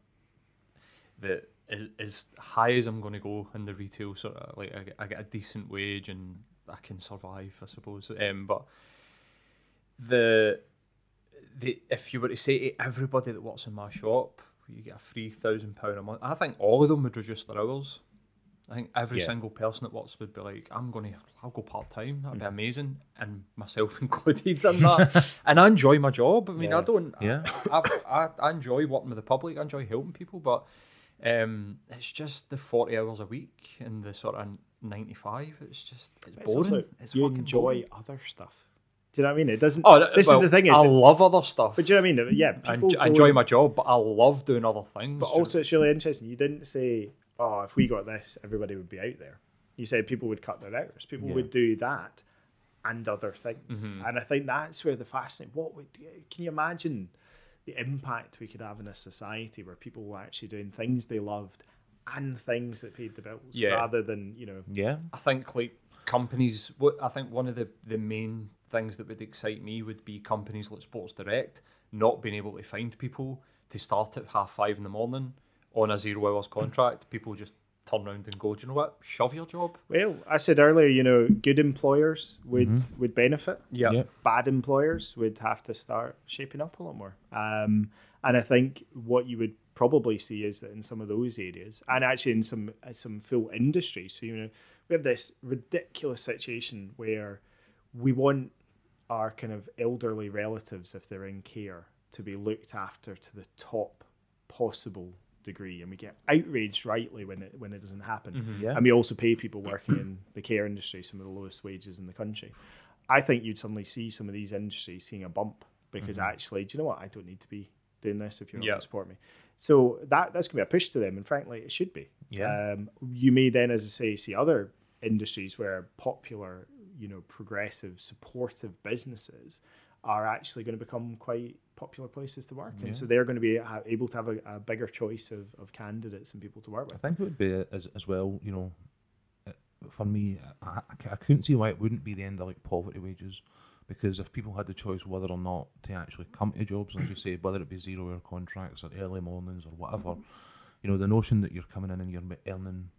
as high as I'm going to go in the retail sort of, like, I get a decent wage and I can survive, I suppose. But the if you were to say to everybody that works in my shop, you get a £3,000 a month, I think all of them would reduce their hours. I think every single person that works would be like, I'll go part-time, that'd be amazing, and myself included in that. And I enjoy my job. I mean, I enjoy working with the public, I enjoy helping people, but it's just the 40 hours a week and the sort of 95, it's boring. Also, it's you fucking enjoy boring. Other stuff. Do you know what I mean? It doesn't... Oh, this is the thing. I love other stuff. But do you know what I mean? Yeah, I enjoy my job, but I love doing other things. But also, it's really interesting. You didn't say... oh, if we got this, everybody would be out there. You said people would cut their hours. People would do that and other things. Mm-hmm. And I think that's where the fascinating... can you imagine the impact we could have in a society where people were actually doing things they loved and things that paid the bills rather than, you know... Yeah. I think, like, companies... I think one of the main things that would excite me would be companies like Sports Direct not being able to find people to start at 5:30 in the morning on a 0 hours contract. People just turn around and go, do you know what? Shove your job. Well, I said earlier, you know, good employers would benefit. Yeah. Bad employers would have to start shaping up a lot more. And I think what you would probably see is that in some of those areas, and actually in some full industries, so, you know, we have this ridiculous situation where we want our kind of elderly relatives, if they're in care, to be looked after to the top possible degree, and we get outraged rightly when it doesn't happen. And we also pay people working in the care industry some of the lowest wages in the country. I think you'd suddenly see some of these industries seeing a bump because actually, do you know what? I don't need to be doing this if you're not going to support me. So that's going to be a push to them, and frankly, it should be. You may then, as I say, see other industries where popular, you know, progressive, supportive businesses are actually going to become quite popular places to work in. So they're going to be able to have a bigger choice of candidates and people to work with. I think it would be as well, you know, for me, I couldn't see why it wouldn't be the end of like poverty wages, because if people had the choice whether or not to actually come to jobs, like you say, whether it be 0 hour contracts or early mornings or whatever, you know, the notion that you're coming in and you're earning,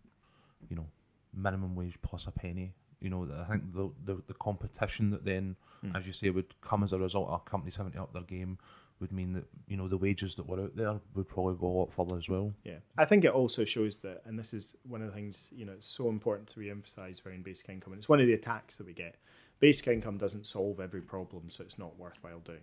you know, minimum wage plus a penny, you know, I think the competition that then, as you say, would come as a result of companies having to up their game would mean that, you know, the wages that were out there would probably go a lot further as well. Yeah. I think it also shows that, and this is one of the things, you know, it's so important to re-emphasise around basic income, and it's one of the attacks that we get. Basic income doesn't solve every problem, so it's not worthwhile doing.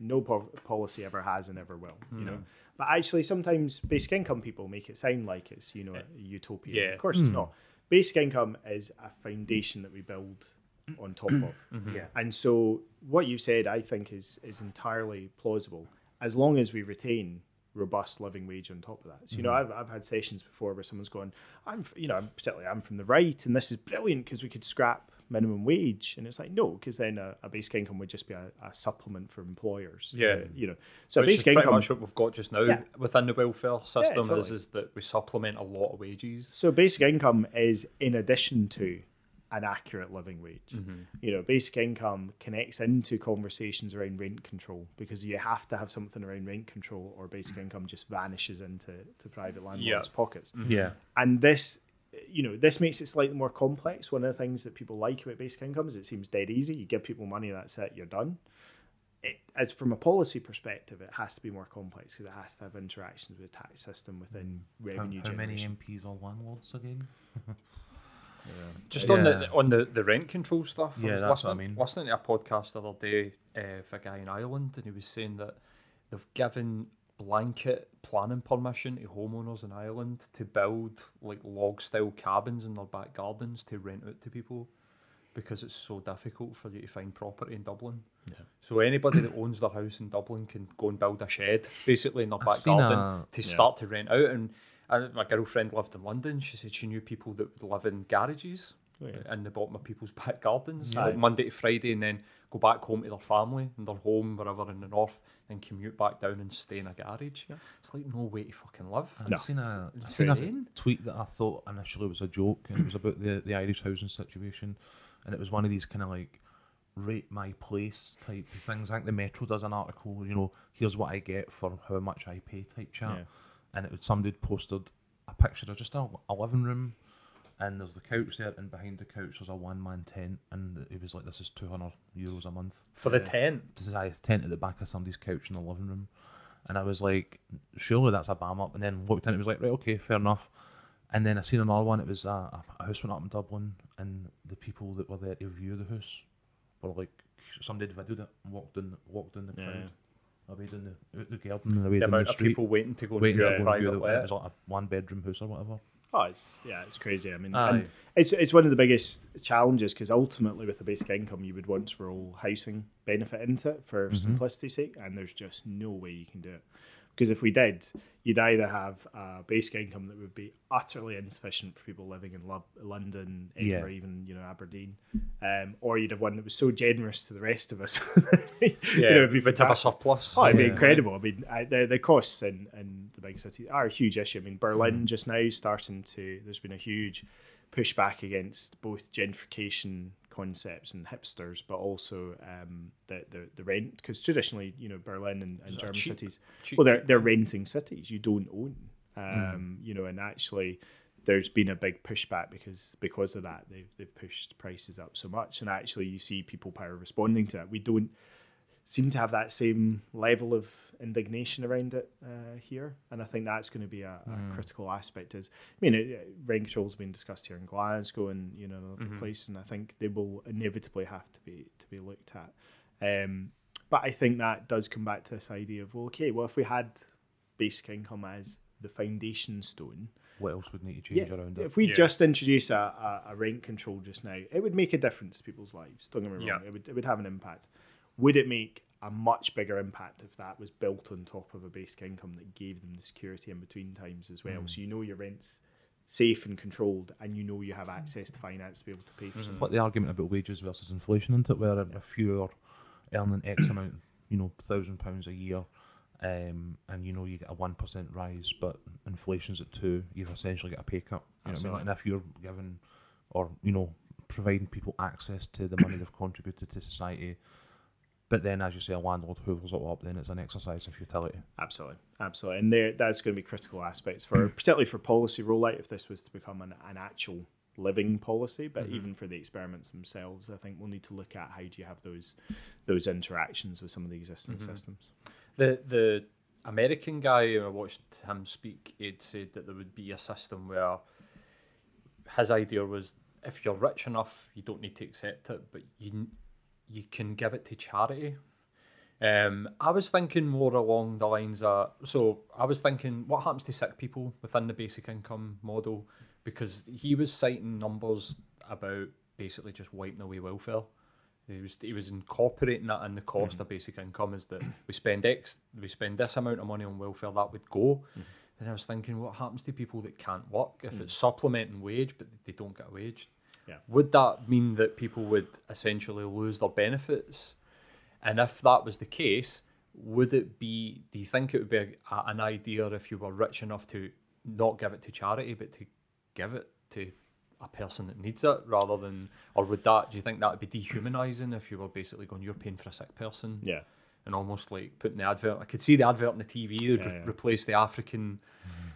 No policy ever has and ever will, you know. But actually, sometimes basic income people make it sound like it's, you know, a utopia. Yeah. Of course it's not. Basic income is a foundation that we build on top of. And so what you said, I think, is entirely plausible, as long as we retain robust living wage on top of that. So, you know, I've had sessions before where someone's going, I'm from the right, and this is brilliant because we could scrap minimum wage. And it's like, no, because then a basic income would just be a supplement for employers. Yeah. To, you know, so which basic is pretty income, much what we've got just now within the welfare system is that we supplement a lot of wages. So basic income is in addition to an accurate living wage. You know, basic income connects into conversations around rent control, because you have to have something around rent control or basic income just vanishes into private landlords' pockets. And this, you know, this makes it slightly more complex. One of the things that people like about basic income is it seems dead easy. You give people money, that's it, you're done. As from a policy perspective, it has to be more complex because it has to have interactions with the tax system within revenue generation. How many MPs are landlords again? Just on the rent control stuff, I was listening to a podcast the other day for a guy in Ireland, and he was saying that they've given blanket planning permission to homeowners in Ireland to build like log style cabins in their back gardens to rent out to people, because it's so difficult for you to find property in Dublin. So anybody that owns their house in Dublin can go and build a shed basically in their back garden to start to rent out. And my girlfriend lived in London. She said she knew people that would live in garages in the bottom of people's back gardens, like Monday to Friday, and then go back home to their family and their home, wherever in the north, and commute back down and stay in a garage. It's like no way to fucking live. I've seen a tweet that I thought initially was a joke, and it was about the Irish housing situation, and it was one of these kind of like rate my place type things. I think the Metro does an article, you know, here's what I get for how much I pay type chat. Yeah. And it would, somebody posted a picture of just a living room, and there's the couch there, and behind the couch there's a one-man tent, and it was like, this is €200 a month. For the tent? This is a tent at the back of somebody's couch in the living room. And I was like, surely that's a bam up. And then looked in, it was like, right, okay, fair enough. And then I seen another one, it was a house went up in Dublin, and the people that were there to view the house were like, somebody videoed it and walked in the crowd. Yeah. Away down the garden, away the down amount the street, of people waiting to go and view it. It was like a one-bedroom house or whatever. Oh, it's crazy. I mean, and it's one of the biggest challenges, because ultimately with the basic income, you would want to roll housing benefit into it for simplicity's sake, and there's just no way you can do it. Because if we did, you'd either have a basic income that would be utterly insufficient for people living in London, Edinburgh, even Aberdeen, or you'd have one that was so generous to the rest of us. It'd be fantastic. Have a surplus. Oh, it'd be incredible. I mean, the costs in the big cities are a huge issue. I mean, Berlin just now there's been a huge pushback against both gentrification concepts and hipsters, but also the rent, because traditionally, Berlin and German cities, they're renting cities you don't own, and actually there's been a big pushback because of that. They've pushed prices up so much, and actually you see people power responding to it. We don't seem to have that same level of indignation around it here, and I think that's going to be a critical aspect. Rent control's been discussed here in Glasgow and other places, and I think they will inevitably have to be looked at. But I think that does come back to this idea of, if we had basic income as the foundation stone, what else would need to change around it? If we just introduce a rent control just now, it would make a difference to people's lives. Don't get me wrong, it would have an impact. Would it make a much bigger impact if that was built on top of a basic income that gave them the security in between times as well? So your rent's safe and controlled, and you have access to finance to be able to pay for something. It's like the argument about wages versus inflation, isn't it? Where if you're earning X amount, £1,000 a year, and you get a 1% rise, but inflation's at 2%, you've essentially got a pay cut. You know what I mean? Like, and if you're giving or providing people access to the money they've contributed to society. But then, as you say, a landlord hoovers it up, then it's an exercise of futility. Absolutely. And that's going to be critical aspects, particularly for policy rollout, if this was to become an actual living policy. But even for the experiments themselves, I think we'll need to look at how do you have those interactions with some of the existing systems. The American guy, I watched him speak, he'd said that there would be a system where his idea was, if you're rich enough, you don't need to accept it, but you can give it to charity. I was thinking more along the lines of, I was thinking, what happens to sick people within the basic income model? Because he was citing numbers about basically just wiping away welfare. He was incorporating that in the cost of basic income, is that we spend this amount of money on welfare, that would go. And I was thinking, what happens to people that can't work? If it's supplementing wage, but they don't get a wage, would that mean that people would essentially lose their benefits? And if that was the case, do you think it would be an idea if you were rich enough to not give it to charity, but to give it to a person that needs it rather than, or do you think that would be dehumanising if you were basically going, you're paying for a sick person? Yeah. And almost like putting the advert, I could see the advert on the TV, they'd replace the African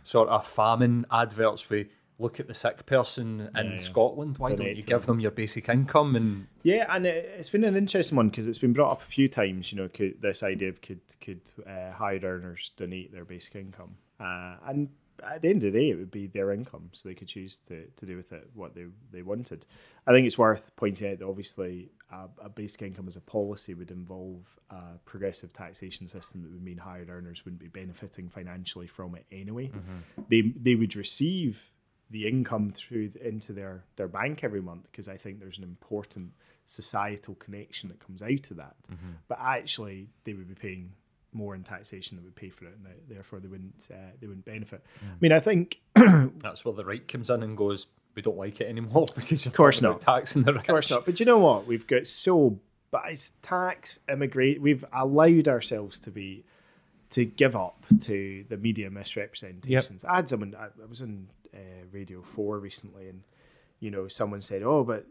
sort of famine adverts with, look at the sick person in Scotland. Why don't you give them your basic income? And and it's been an interesting one because it's been brought up a few times. This idea of could high earners donate their basic income? And at the end of the day, it would be their income, so they could choose to do with it what they wanted. I think it's worth pointing out that obviously a basic income as a policy would involve a progressive taxation system that would mean higher earners wouldn't be benefiting financially from it anyway. They would receive the income into their bank every month, because I think there's an important societal connection that comes out of that. But actually, they would be paying more in taxation than would pay for it, and therefore they wouldn't benefit. I mean, I think that's where the right comes in and goes, we don't like it anymore because of course not taxing the rich. Of course not. But you know what? We've got We've allowed ourselves to give up to the media misrepresentations. I had someone, I was on Radio 4 recently, and someone said, "Oh, but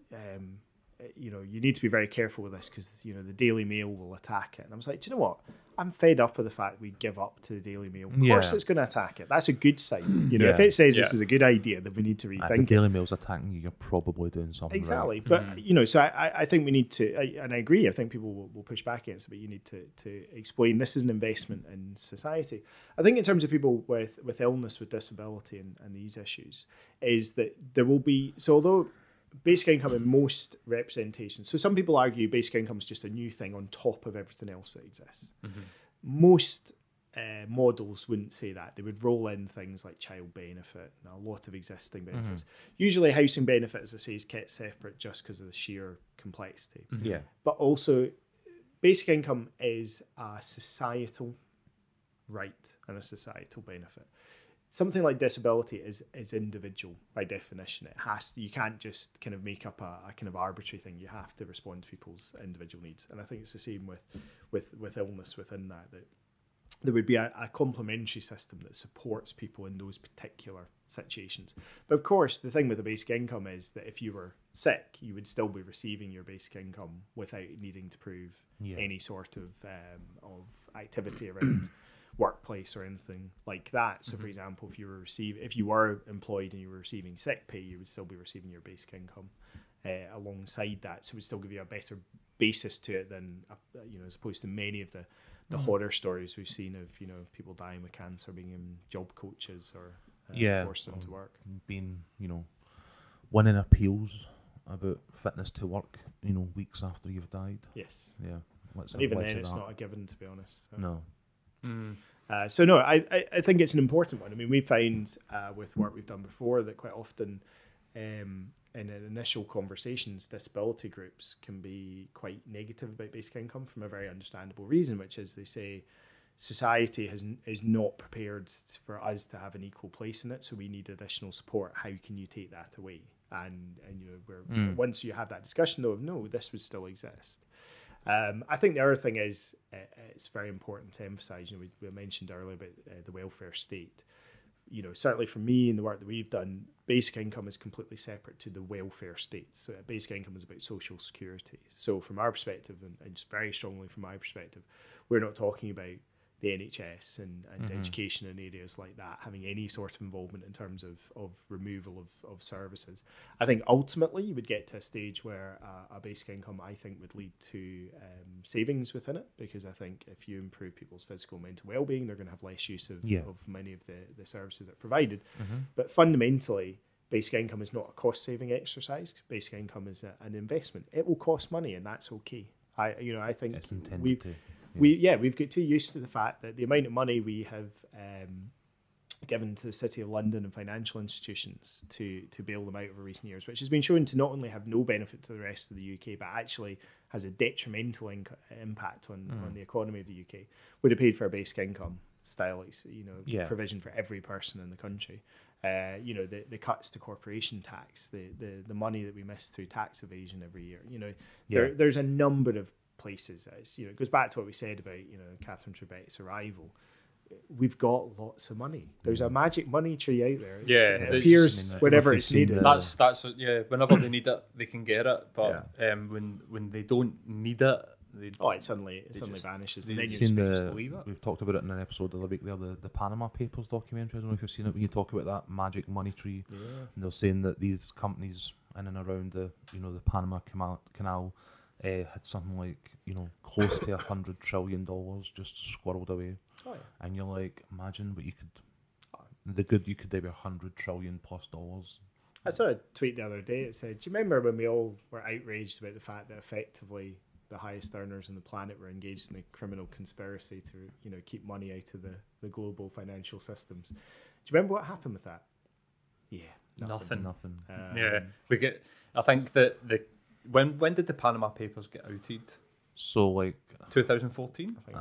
you know, you need to be very careful with this because, you know, the Daily Mail will attack it. And I was like, do you know what? I'm fed up with the fact we give up to the Daily Mail. Of course it's going to attack it. That's a good sign. You know, if it says this is a good idea, then we need to rethink it. If the Daily Mail's attacking you, you're probably doing something right. But, you know, so I think we need to, and I agree, I think people will push back against it, but you need to explain this is an investment in society. I think in terms of people with illness, with disability and these issues, is that there will be, so although basic income in most representations, so some people argue basic income is just a new thing on top of everything else that exists. Mm-hmm. Most models wouldn't say that. They would roll in things like child benefit and a lot of existing benefits. Mm-hmm. Usually housing benefit, as I say, is kept separate just because of the sheer complexity. Mm-hmm. Yeah. But also, basic income is a societal right and a societal benefit. Something like disability is individual by definition. It has to, you can't just kind of make up a kind of arbitrary thing. You have to respond to people's individual needs. And I think it's the same with illness within that, that there would be a complementary system that supports people in those particular situations. But of course, the thing with the basic income is that if you were sick, you would still be receiving your basic income without needing to prove any sort of activity around workplace or anything like that. So, for example, if you were employed and you were receiving sick pay, you would still be receiving your basic income alongside that. So it would still give you a better basis to it than, you know, as opposed to many of the horror stories we've seen of, you know, people dying with cancer, being in job coaches or forced them to work. Being, you know, winning appeals about fitness to work, you know, weeks after you've died. Yes. Yeah. And even then, it's not a given, to be honest. So. No. Mm. So no, I think it's an important one. I mean, we find with work we've done before that quite often in initial conversations, disability groups can be quite negative about basic income from a very understandable reason, which is they say society is not prepared for us to have an equal place in it, so we need additional support. How can you take that away? And you know, once you have that discussion though of no, this would still exist. I think the other thing is it's very important to emphasise. You know, we mentioned earlier about the welfare state. You know, certainly for me in the work that we've done, basic income is completely separate to the welfare state. So basic income is about social security. So from our perspective, and just very strongly from my perspective, we're not talking about the NHS and education and areas like that having any sort of involvement in terms of removal of services. I think ultimately you would get to a stage where a basic income, I think, would lead to savings within it, because I think if you improve people's physical and mental well-being, they're going to have less use of many of the services that are provided. Mm-hmm. But fundamentally, basic income is not a cost-saving exercise. Basic income is an investment. It will cost money, and that's okay. I think it's intended to. Yeah. We've got too used to the fact that the amount of money we have given to the City of London and financial institutions to bail them out over recent years, which has been shown to not only have no benefit to the rest of the UK, but actually has a detrimental impact on the economy of the UK, would have paid for a basic income style, you know, provision for every person in the country. You know, the cuts to corporation tax, the money that we miss through tax evasion every year. You know, there's a number of places. As you know, it goes back to what we said about, you know, Catherine Trebeck's arrival. We've got lots of money. There's a magic money tree out there. It appears whenever it's needed. That's whenever they need it, they can get it. But when they don't need it, it suddenly vanishes. We've talked about it in an episode of the week there, the Panama Papers documentary. I don't know if you've seen it. When you talk about that magic money tree, and they're saying that these companies in and around the Panama Canal had something like, you know, close to $100 trillion just squirreled away. Oh, yeah. And you're like, imagine what you could, the good you could do with $100 trillion+. I saw a tweet the other day. It said, "Do you remember when we all were outraged about the fact that effectively the highest earners on the planet were engaged in a criminal conspiracy to, you know, keep money out of the global financial systems? Do you remember what happened with that? Yeah, nothing. I think that the." When did the Panama Papers get outed? So, like... 2014? I think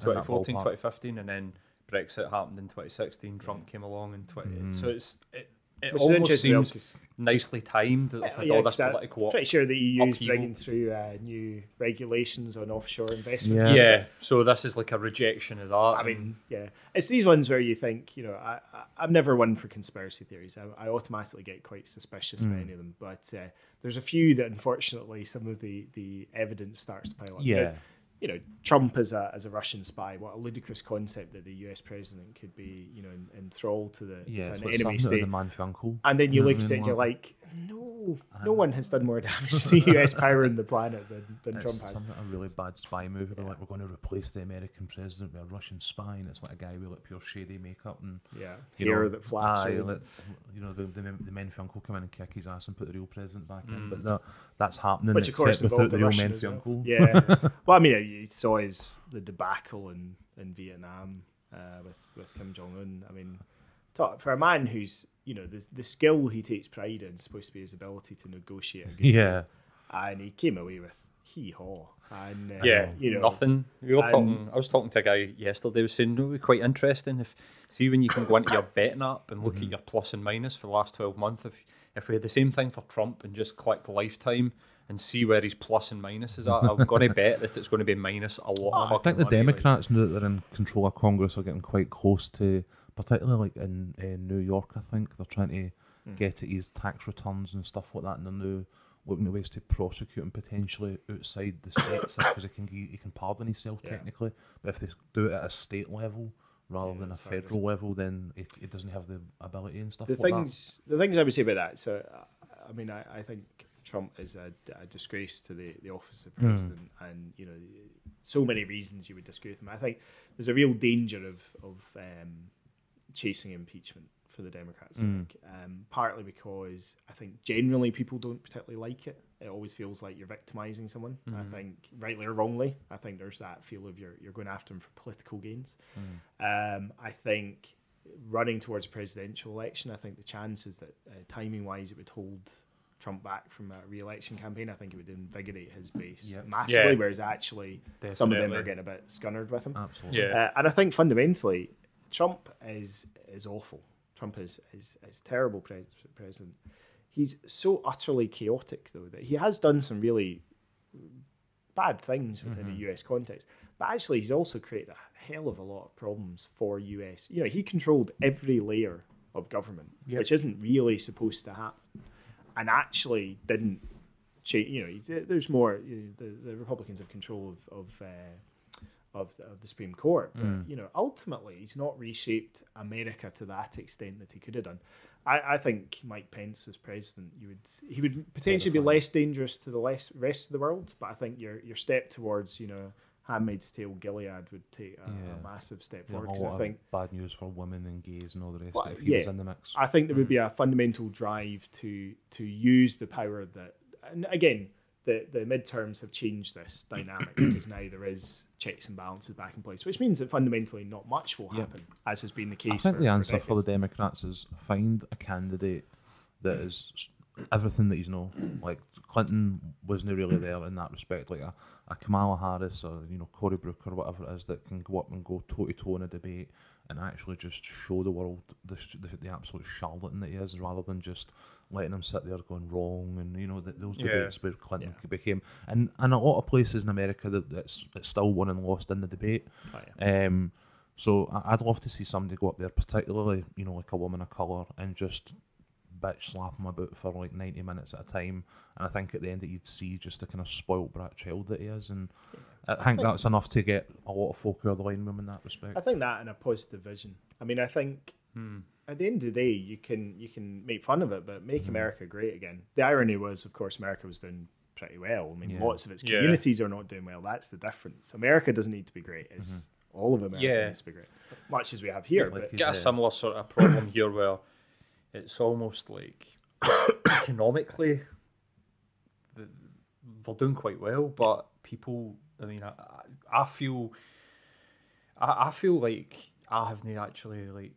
2014, 2015, and then Brexit happened in 2016, Trump came along in 20... So it almost seems nicely timed that they've had all this political upheaval. Pretty sure the EU's bringing through new regulations on offshore investments. Yeah, so this is like a rejection of that. I mean, it's these ones where you think, you know, I'm never one for conspiracy theories. I automatically get quite suspicious of any of them, but... There's a few that, unfortunately, some of the evidence starts to pile up. Yeah. Now, you know, Trump as a Russian spy, what a ludicrous concept that the US president could be, you know, enthralled to the to an enemy state. The man for uncle. And then you look at it and you're like, no one has done more damage to US power and the planet than Trump has. It's a really bad spy move. Yeah. Like, we're going to replace the American president with a Russian spy, and it's like a guy with like pure shady makeup and hair that flaps. You know, the men for uncle come in and kick his ass and put the real president back in. But no, that's happening. Which of course without the real men for uncle. Yeah. Well, I mean, you saw the debacle in Vietnam with Kim Jong-un. I mean, for a man who's, you know, the skill he takes pride in is supposed to be his ability to negotiate a good deal. And he came away with hee-haw. And, you know, nothing. I was talking to a guy yesterday who was saying, no, quite interesting. See, when you can go into your betting app and look at your plus and minus for the last 12 months, if we had the same thing for Trump and just click lifetime, and see where his plus and minus is at. I'm going to bet that it's going to be minus a lot. I think the Democrats now that they're in control of Congress are getting quite close to, particularly like in New York, I think, they're trying to get at his tax returns and stuff like that, and they're now looking at ways to prosecute him potentially outside the states because he can pardon himself technically, but if they do it at a state level, rather than a federal level, then it doesn't have the ability and stuff The things I would say about that, so, I mean, I think Trump is a disgrace to the office of president, and you know, so many reasons you would disagree with him. I think there's a real danger of chasing impeachment for the Democrats. I think partly because I think generally people don't particularly like it. It always feels like you're victimizing someone. I think rightly or wrongly, I think there's that feel of you're going after them for political gains. I think running towards a presidential election, I think the chances that timing wise it would hold Trump back from a re-election campaign, I think it would invigorate his base massively, whereas actually some of them are getting a bit scunnered with him. Absolutely. Yeah. And I think fundamentally, Trump is awful. Trump is terrible president. He's so utterly chaotic, though, that he has done some really bad things within the US context. But actually, he's also created a hell of a lot of problems for US. You know, he controlled every layer of government, which isn't really supposed to happen. And actually didn't change. You know, there's more. You know, the Republicans have control of the Supreme Court. But, you know, ultimately, he's not reshaped America to that extent that he could have done. I think Mike Pence as president, he would potentially be less dangerous to the rest of the world. But I think your step towards, you know, Handmaid's Tale, Gilead would take a massive step forward. Because I think bad news for women and gays and all the rest of it if he was in the mix. I think there would be a fundamental drive to use the power that, and again, the midterms have changed this dynamic because now there is checks and balances back in place, which means that fundamentally not much will happen, as has been the case. I think the answer for the Democrats is find a candidate that is everything that he's known. Like Clinton wasn't really there in that respect. Like a Kamala Harris or, you know, Cory Booker or whatever it is that can go up and go toe to toe in a debate and actually just show the world the absolute charlatan that he is, rather than just letting him sit there going wrong. And you know, those debates where Clinton became, and a lot of places in America that's still won and lost in the debate. So I'd love to see somebody go up there, particularly, you know, like a woman of colour, and just bitch slap him about for like 90 minutes at a time, and I think at the end that you'd see just the kind of spoilt brat child that he is, and I think that's enough to get a lot of folk out of the line room in that respect. I think that and a positive vision. I mean, I think at the end of the day you can make fun of it, but make America great again. The irony was, of course, America was doing pretty well. I mean, lots of its communities are not doing well. That's the difference. America doesn't need to be great. It's all of America needs to be great, much as we have here. But get a similar sort of problem here where it's almost like economically they're doing quite well, but people, I mean, I feel like I haven't actually, like,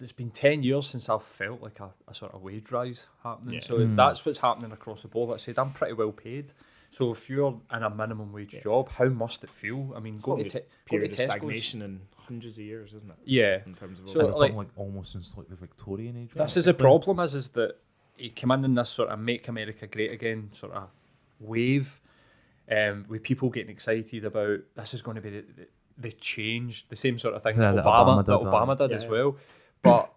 it's been 10 years since I've felt like a sort of wage rise happening. So that's what's happening across the board. Like I said, I'm pretty well paid. So if you're in a minimum wage job, how must it feel? I mean, go to Tesco's. Stagnation in hundreds of years, isn't it? Yeah. In terms of like almost since like the Victorian age. This is the problem is that you come in this sort of make America great again sort of wave, with people getting excited about this is going to be the change, the same sort of thing that Obama did as well. But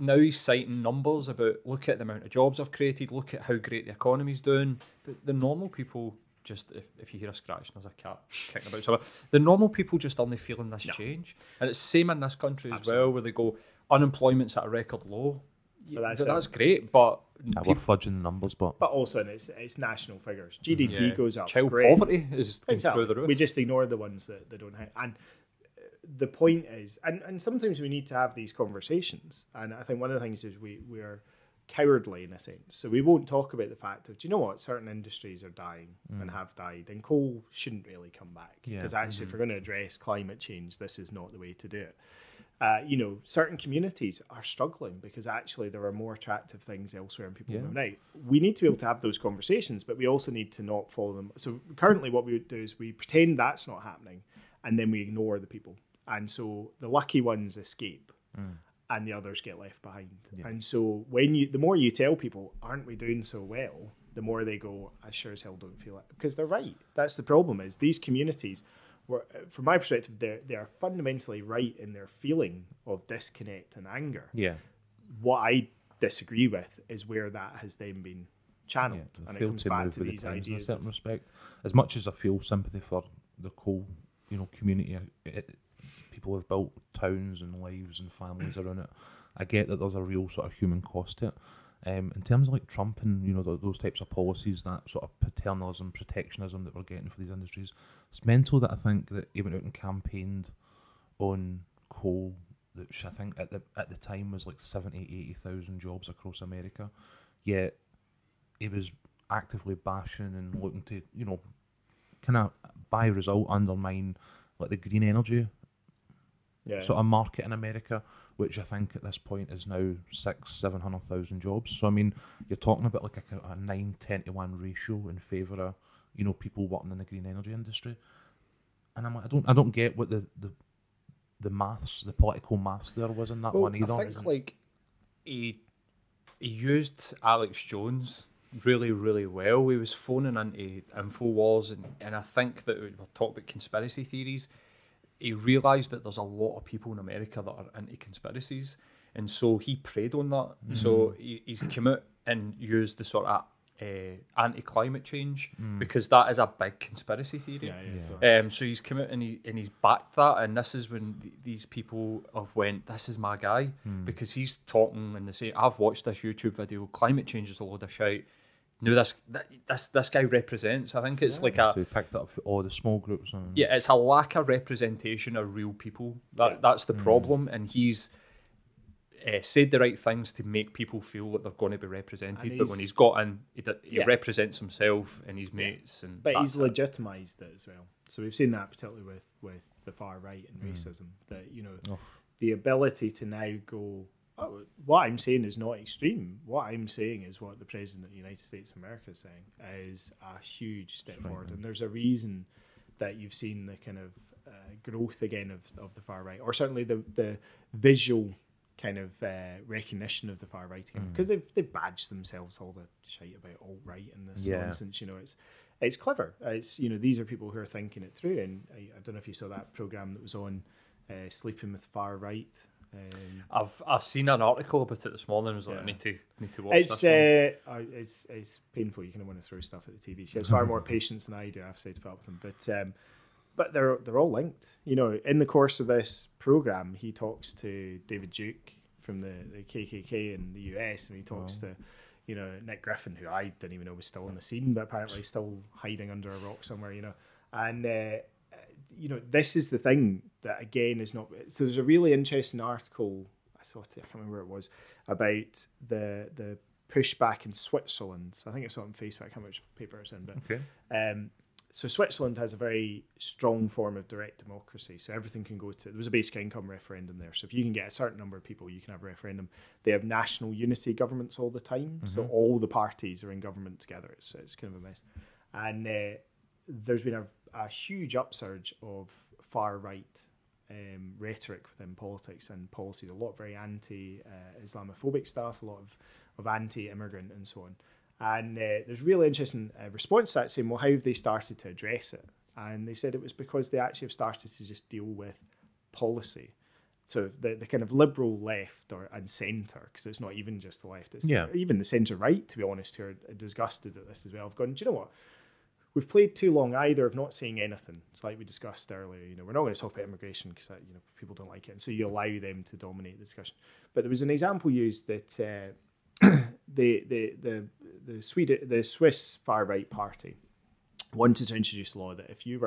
now he's citing numbers about look at the amount of jobs I've created, look at how great the economy's doing. But the normal people just, if you hear a scratch and there's a cat kicking about somewhere, the normal people just aren't feeling this change. And it's the same in this country as well, where they go, unemployment's at a record low. But that's great, but we're fudging the numbers, but also it's national figures. GDP goes up. Child poverty is through the roof. We just ignore the ones that don't hit. And the point is, and sometimes we need to have these conversations. And I think one of the things is we are cowardly in a sense. So we won't talk about the fact of, do you know what, certain industries are dying and have died, and coal shouldn't really come back because actually if we're going to address climate change, this is not the way to do it. You know, certain communities are struggling because actually there are more attractive things elsewhere and people don't know. We need to be able to have those conversations, but we also need to not follow them. So currently what we would do is we pretend that's not happening and then we ignore the people. And so the lucky ones escape and the others get left behind. Yeah. And so the more you tell people, aren't we doing so well, the more they go, I sure as hell don't feel it. Because they're right. That's the problem is these communities... From my perspective, they are fundamentally right in their feeling of disconnect and anger. Yeah. What I disagree with is where that has then been channeled, and it comes back to these ideas. In a certain respect, as much as I feel sympathy for the coal, community, people have built towns and lives and families around it. I get that there's a real sort of human cost to it. In terms of like Trump and those types of policies, that sort of paternalism, protectionism that we're getting for these industries, it's mental that I think that he went out and campaigned on coal, which I think at the time was like 70,000-80,000 jobs across America. Yet he was actively bashing and looking to kind of by result undermine like the green energy sort of market in America, which I think at this point is now 600,000-700,000 jobs. So I mean, you're talking about like a 9-10-1 ratio in favour of people working in the green energy industry, and I'm like, I don't get what the maths, the political maths there was in that one either. I think like he used Alex Jones really well. He was phoning into InfoWars, and I think that we'll talk about conspiracy theories. He realised that there's a lot of people in America that are into conspiracies, and so he preyed on that. So he's come out and used the sort of anti-climate change because that is a big conspiracy theory. So he's come out and he's backed that, and this is when these people have went, this is my guy, because he's talking and they say, I've watched this YouTube video, climate change is a load of shite. No, this guy represents. I think it's like a. So he picked up all the small groups. And... Yeah, it's a lack of representation of real people. That's the problem, and he's said the right things to make people feel that they're going to be represented. But when he's got in, he represents himself and his mates. And but he's legitimised it as well. So we've seen that particularly with the far right and racism. That the ability to now go. What I'm saying is not extreme. What I'm saying is what the President of the United States of America is saying is a huge step forward. And there's a reason that you've seen the kind of growth again of the far right, or certainly the visual kind of recognition of the far right again, because they've badged themselves all the shite about alt-right and this nonsense. It's clever. It's these are people who are thinking it through. And I don't know if you saw that program that was on Sleeping with the Far Right. I've seen an article about it this morning. I was like, I need to watch this one. It's painful. You kind of want to throw stuff at the TV. She has far more patience than I do. I have to put up with them, but they're all linked. In the course of this program, he talks to David Duke from the KKK in the US, and he talks to Nick Griffin, who I didn't even know was still on the scene, but apparently still hiding under a rock somewhere. And. This is the thing that again is not. So there's a really interesting article I saw today, I can't remember where it was, about the pushback in Switzerland. So I think I saw it on Facebook. I can't remember which paper it's in, but so Switzerland has a very strong form of direct democracy. So everything can go to. There was a basic income referendum there. So if you can get a certain number of people, you can have a referendum. They have national unity governments all the time. So all the parties are in government together. It's kind of a mess, and there's been a huge upsurge of far-right rhetoric within politics and policies, a lot of very anti-Islamophobic stuff, a lot of anti-immigrant and so on. And there's really interesting response to that, saying, well, how have they started to address it? And they said it was because they actually have started to just deal with policy. to the kind of liberal left and centre, because it's not even just the left, it's even the centre right, to be honest, who are disgusted at this as well. I've gone, do you know what? We've played too long either of not saying anything. It's like we discussed earlier, you know, we're not going to talk about immigration because people don't like it, and so you allow them to dominate the discussion. But there was an example used that the Swiss far right party wanted to introduce a law that if you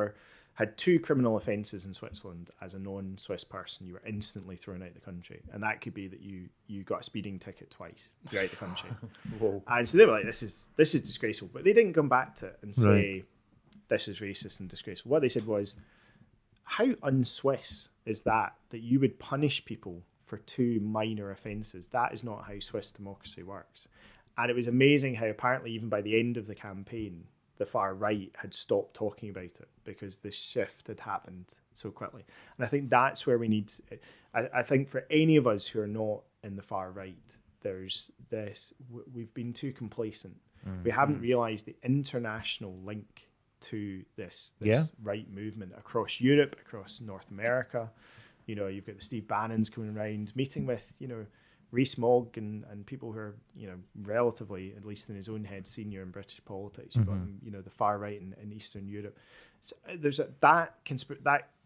had two criminal offences in Switzerland as a non-Swiss person, you were instantly thrown out of the country. And that could be that you got a speeding ticket twice throughout the country. Whoa. And so they were like, this is disgraceful. But they didn't come back to it and say, this is racist and disgraceful. What they said was, how un-Swiss is that you would punish people for two minor offences? That is not how Swiss democracy works. And it was amazing how apparently even by the end of the campaign, the far right had stopped talking about it because this shift had happened so quickly. And I think that's where we need, I think for any of us who are not in the far right, there's this, we've been too complacent. Mm-hmm. We haven't realised the international link to this right movement across Europe, across North America. You know, you've got the Steve Bannons coming around, meeting with, Rees-Mogg and people who are, relatively, at least in his own head, senior in British politics. You've got, the far right in Eastern Europe. So there's that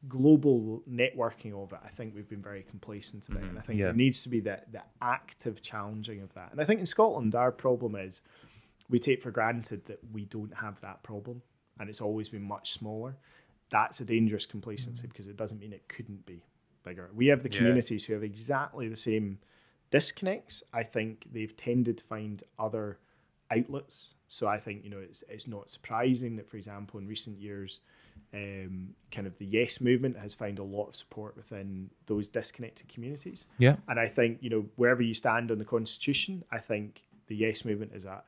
global networking of it. I think we've been very complacent about it. And I think there needs to be the active challenging of that. And I think in Scotland, our problem is we take for granted that we don't have that problem. And it's always been much smaller. That's a dangerous complacency because it doesn't mean it couldn't be bigger. We have the communities who have exactly the same disconnects. I think they've tended to find other outlets. So I think it's not surprising that, for example, in recent years, kind of the Yes movement has found a lot of support within those disconnected communities. Yeah, and I think wherever you stand on the constitution, I think the Yes movement is a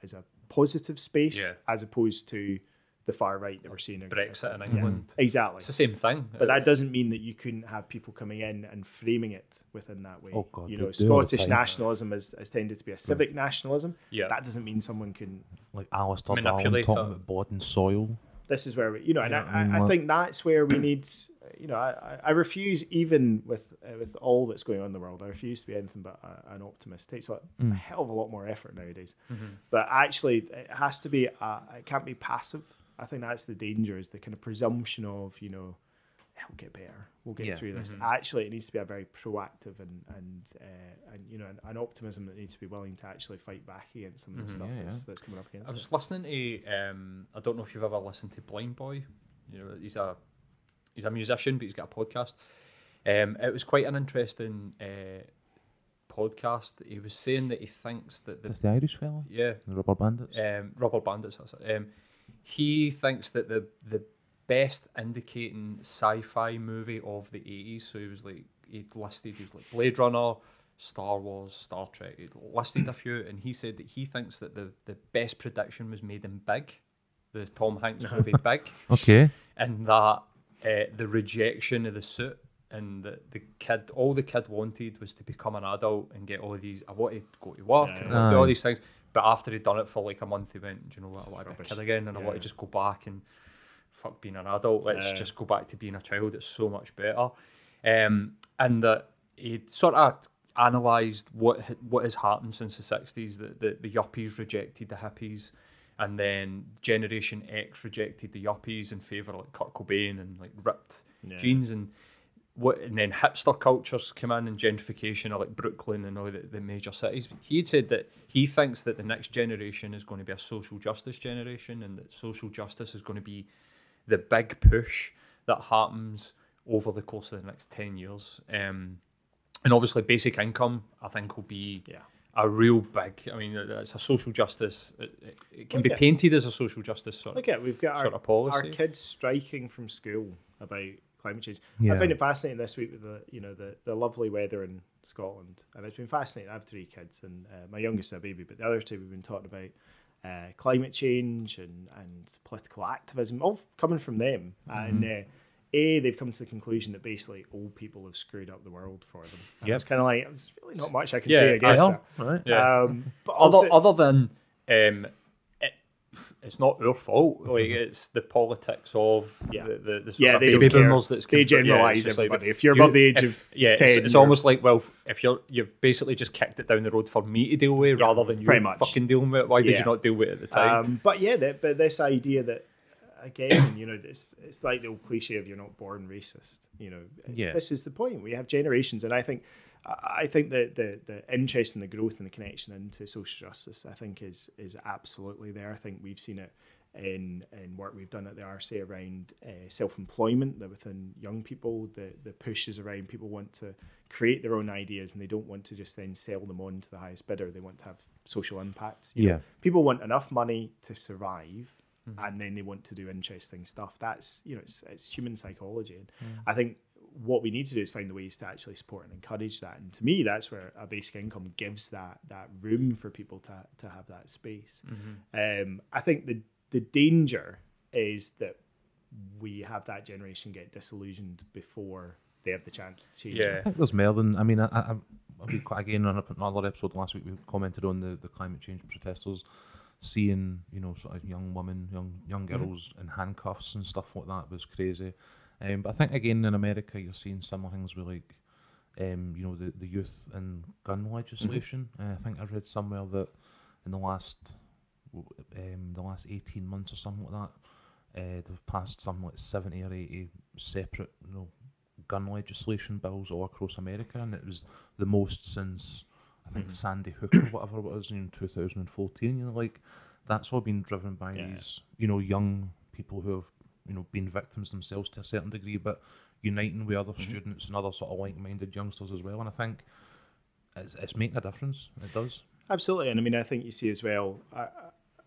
positive space as opposed to the far right that we're seeing Brexit in England. Yeah, exactly, it's the same thing. But that doesn't mean that you couldn't have people coming in and framing it within that way. Oh God, Scottish nationalism has tended to be a civic nationalism. Yeah, that doesn't mean someone can like Alistair Darling talking about blood and soil. This is where we, I think that's where we need. I refuse, even with all that's going on in the world, I refuse to be anything but an optimist. It takes a hell of a lot more effort nowadays. Mm-hmm. But actually, it has to be. It can't be passive. I think that's the danger, is the kind of presumption of, it'll get better, we'll get through this. Mm-hmm. Actually, it needs to be a very proactive and an optimism that needs to be willing to actually fight back against some of the stuff that's coming up against. I was listening to, I don't know if you've ever listened to Blind Boy. He's a musician, but he's got a podcast. It was quite an interesting podcast. He was saying that he thinks that... That's the Irish fella? Yeah. The Rubber Bandits? Rubber Bandits, that's it. He thinks that the best indicating sci-fi movie of the 80s, so he listed Blade Runner, Star Wars, Star Trek, he listed a few, and he said that he thinks that the best prediction was made in Big, the Tom Hanks movie Big. Okay. And that the rejection of the suit, and all the kid wanted was to become an adult and get all these, I want to go to work and do all these things. But after he'd done it for like a month, he went, do you know what, I want to be a kid again, and I want to just go back and fuck being an adult. Let's just go back to being a child. It's so much better. And that he sort of analysed what has happened since the 60s, that the yuppies rejected the hippies, and then Generation X rejected the yuppies in favour of like Kurt Cobain and like ripped jeans and... And then hipster cultures come in, and gentrification of like Brooklyn and all the major cities. He said that he thinks that the next generation is going to be a social justice generation, and that social justice is going to be the big push that happens over the course of the next 10 years. And obviously basic income, I think, will be a real big... I mean, it's a social justice... It can be painted as a social justice sort of policy. Our kids striking from school about... climate change. Yeah. I find it fascinating this week with the lovely weather in Scotland, and it's been fascinating. I have three kids, and my youngest is a baby, but the other two we've been talking about climate change and political activism, all coming from them. Mm-hmm. And they've come to the conclusion that basically old people have screwed up the world for them. Yeah, it's kind of like there's really not much I can say against that. Right. But also, other than it's not our fault. Like it's the politics of the baby boomers that's they generalise everybody. Like, if you're above the age of 10, it's almost like, well, if you've basically just kicked it down the road for me to deal with rather than you fucking dealing with it. Why did you not deal with it at the time? But this idea that again, you know, it's like the old cliche of you're not born racist. You know, this is the point. We have generations, and I think that the interest and the growth and the connection into social justice, I think, is absolutely there. I think we've seen it in work we've done at the RSA around self-employment, that within young people, the push is around people want to create their own ideas and they don't want to just then sell them on to the highest bidder. They want to have social impact. You know, people want enough money to survive, and then they want to do interesting stuff. That's, you know, it's human psychology. And I think what we need to do is find the ways to actually support and encourage that. And to me, that's where a basic income gives that room for people to have that space. Mm-hmm. I think the danger is that we have that generation get disillusioned before they have the chance to change. Yeah. I think there's more than, I mean, again, on another episode last week, we commented on the climate change protesters seeing, you know, sort of young women, young girls in handcuffs and stuff like that was crazy. But I think again in America you're seeing similar things with like, you know, the youth and gun legislation. Mm-hmm. I think I read somewhere that in the last 18 months or something like that, they've passed something like 70 or 80 separate, you know, gun legislation bills all across America, and it was the most since I think Sandy Hook or whatever it was in 2014. You know, like that's all been driven by these, you know, young people who have, you know, being victims themselves to a certain degree, but uniting with other students and other sort of like-minded youngsters as well. And I think it's making a difference. It does. Absolutely. And I mean, I think you see as well,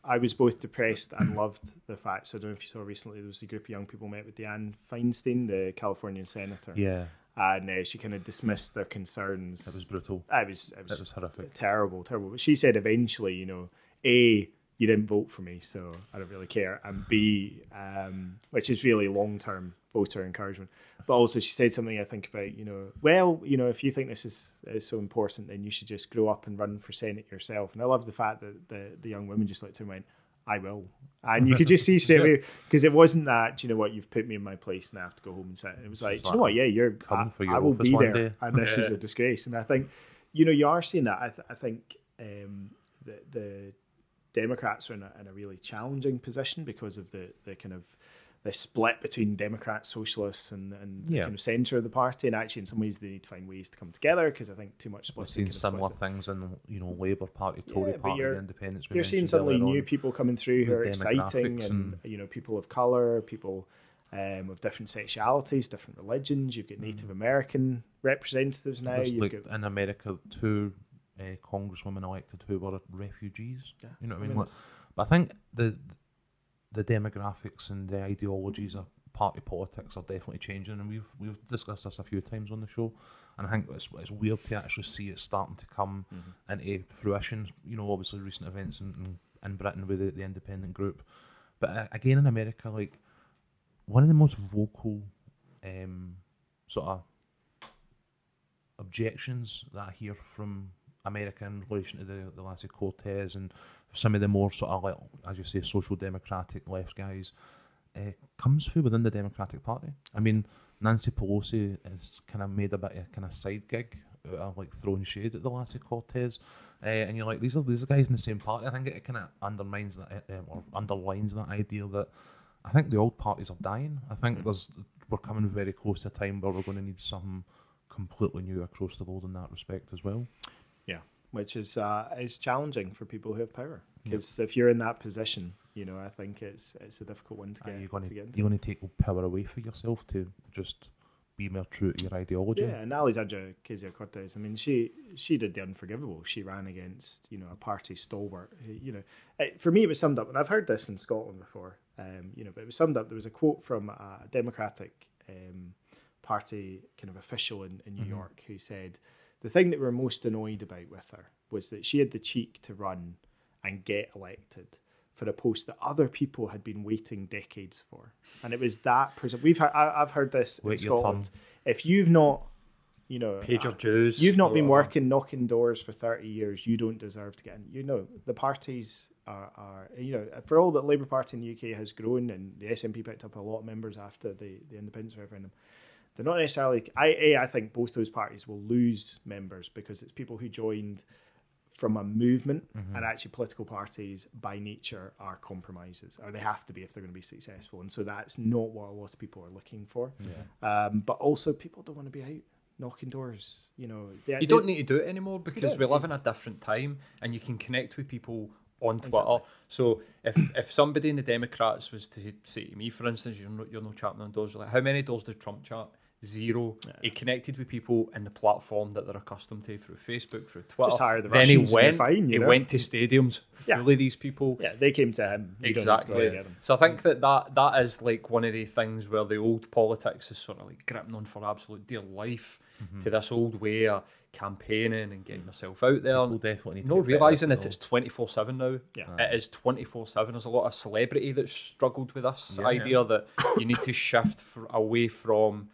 I was both depressed and loved the fact, so I don't know if you saw recently, there was a group of young people met with Dianne Feinstein, the Californian senator. Yeah. And she kind of dismissed their concerns. It was brutal. It was horrific. Terrible. But she said eventually, you know, A, you didn't vote for me, so I don't really care. And B, which is really long-term voter encouragement. But also she said something I think about, you know, well, you know, if you think this is so important, then you should just grow up and run for Senate yourself. And I love the fact that the young woman just looked and went, I will. And you could just see straight away, because it wasn't that, do you know what, you've put me in my place and I have to go home and sit. It was like, do you know what, yeah, you're coming for your office one day. I will be there, and this is a disgrace. And I think, you know, you are seeing that. I think the Democrats are in a really challenging position because of the kind of the split between Democrats, socialists, and the kind of centre of the party. And actually, in some ways, they need to find ways to come together, because I think too much split. We've seen similar things in, you know, Labour Party, Tory Party, the Independents. You're seeing suddenly new people coming through who are exciting, and you know, people of colour, people of different sexualities, different religions. You've got Native American representatives now. You've like got in America too. Congresswomen elected who were refugees. Yeah, you know what I mean? Like, but I think the demographics and the ideologies of party politics are definitely changing, and we've discussed this a few times on the show. And I think it's weird to actually see it starting to come into fruition. You know, obviously recent events in Britain with the independent group, but again in America, like one of the most vocal sort of objections that I hear from America in relation to the Ocasio-Cortez and some of the more sort of, like, as you say, social democratic left guys, comes through within the Democratic Party. I mean, Nancy Pelosi has kind of made a bit of a kind of side gig out of like throwing shade at the Ocasio-Cortez, and you're like, these are guys in the same party. I think it kind of undermines that or underlines that idea that I think the old parties are dying. I think we're coming very close to a time where we're going to need something completely new across the board in that respect as well. Yeah, which is challenging for people who have power, because if you're in that position, you know, I think it's a difficult one to get. You're going to take power away for yourself to just be more true to your ideology. Yeah, and Alexandra Ocasio-Cortez, I mean, she did the unforgivable. She ran against, you know, a party stalwart. You know, for me, it was summed up, and I've heard this in Scotland before. You know, but it was summed up. There was a quote from a Democratic Party kind of official in New York who said, the thing that we were most annoyed about with her was that she had the cheek to run and get elected for a post that other people had been waiting decades for. And it was that person. I've heard this in Scotland. If you've not, you know, paid your dues, you've not been working, knocking doors for 30 years, you don't deserve to get in. You know, the parties are you know, for all that Labour Party in the UK has grown, and the SNP picked up a lot of members after the independence referendum, they're not necessarily, I think both those parties will lose members because it's people who joined from a movement, mm-hmm. and actually political parties by nature are compromises, or they have to be if they're going to be successful. And so that's not what a lot of people are looking for. Yeah. But also people don't want to be out knocking doors. You know, you don't need to do it anymore because we live in a different time and you can connect with people on Twitter. Exactly. So if somebody in the Democrats was to say to me, for instance, you're no chapping on doors, like, how many doors did Trump chap? Zero. Yeah. He connected with people in the platform that they're accustomed to through Facebook, through Twitter. Just hire the then Russians he went. Fine, he know? Went to stadiums full of these people. Yeah, they came to him. You exactly. To so I think that is like one of the things where the old politics is sort of like gripping on for absolute dear life, mm-hmm. to this old way of campaigning and getting yourself out there. We'll definitely no realizing that it's 24/7 now. Yeah. It is 24/7. There's a lot of celebrity that's struggled with this idea that you need to shift away from.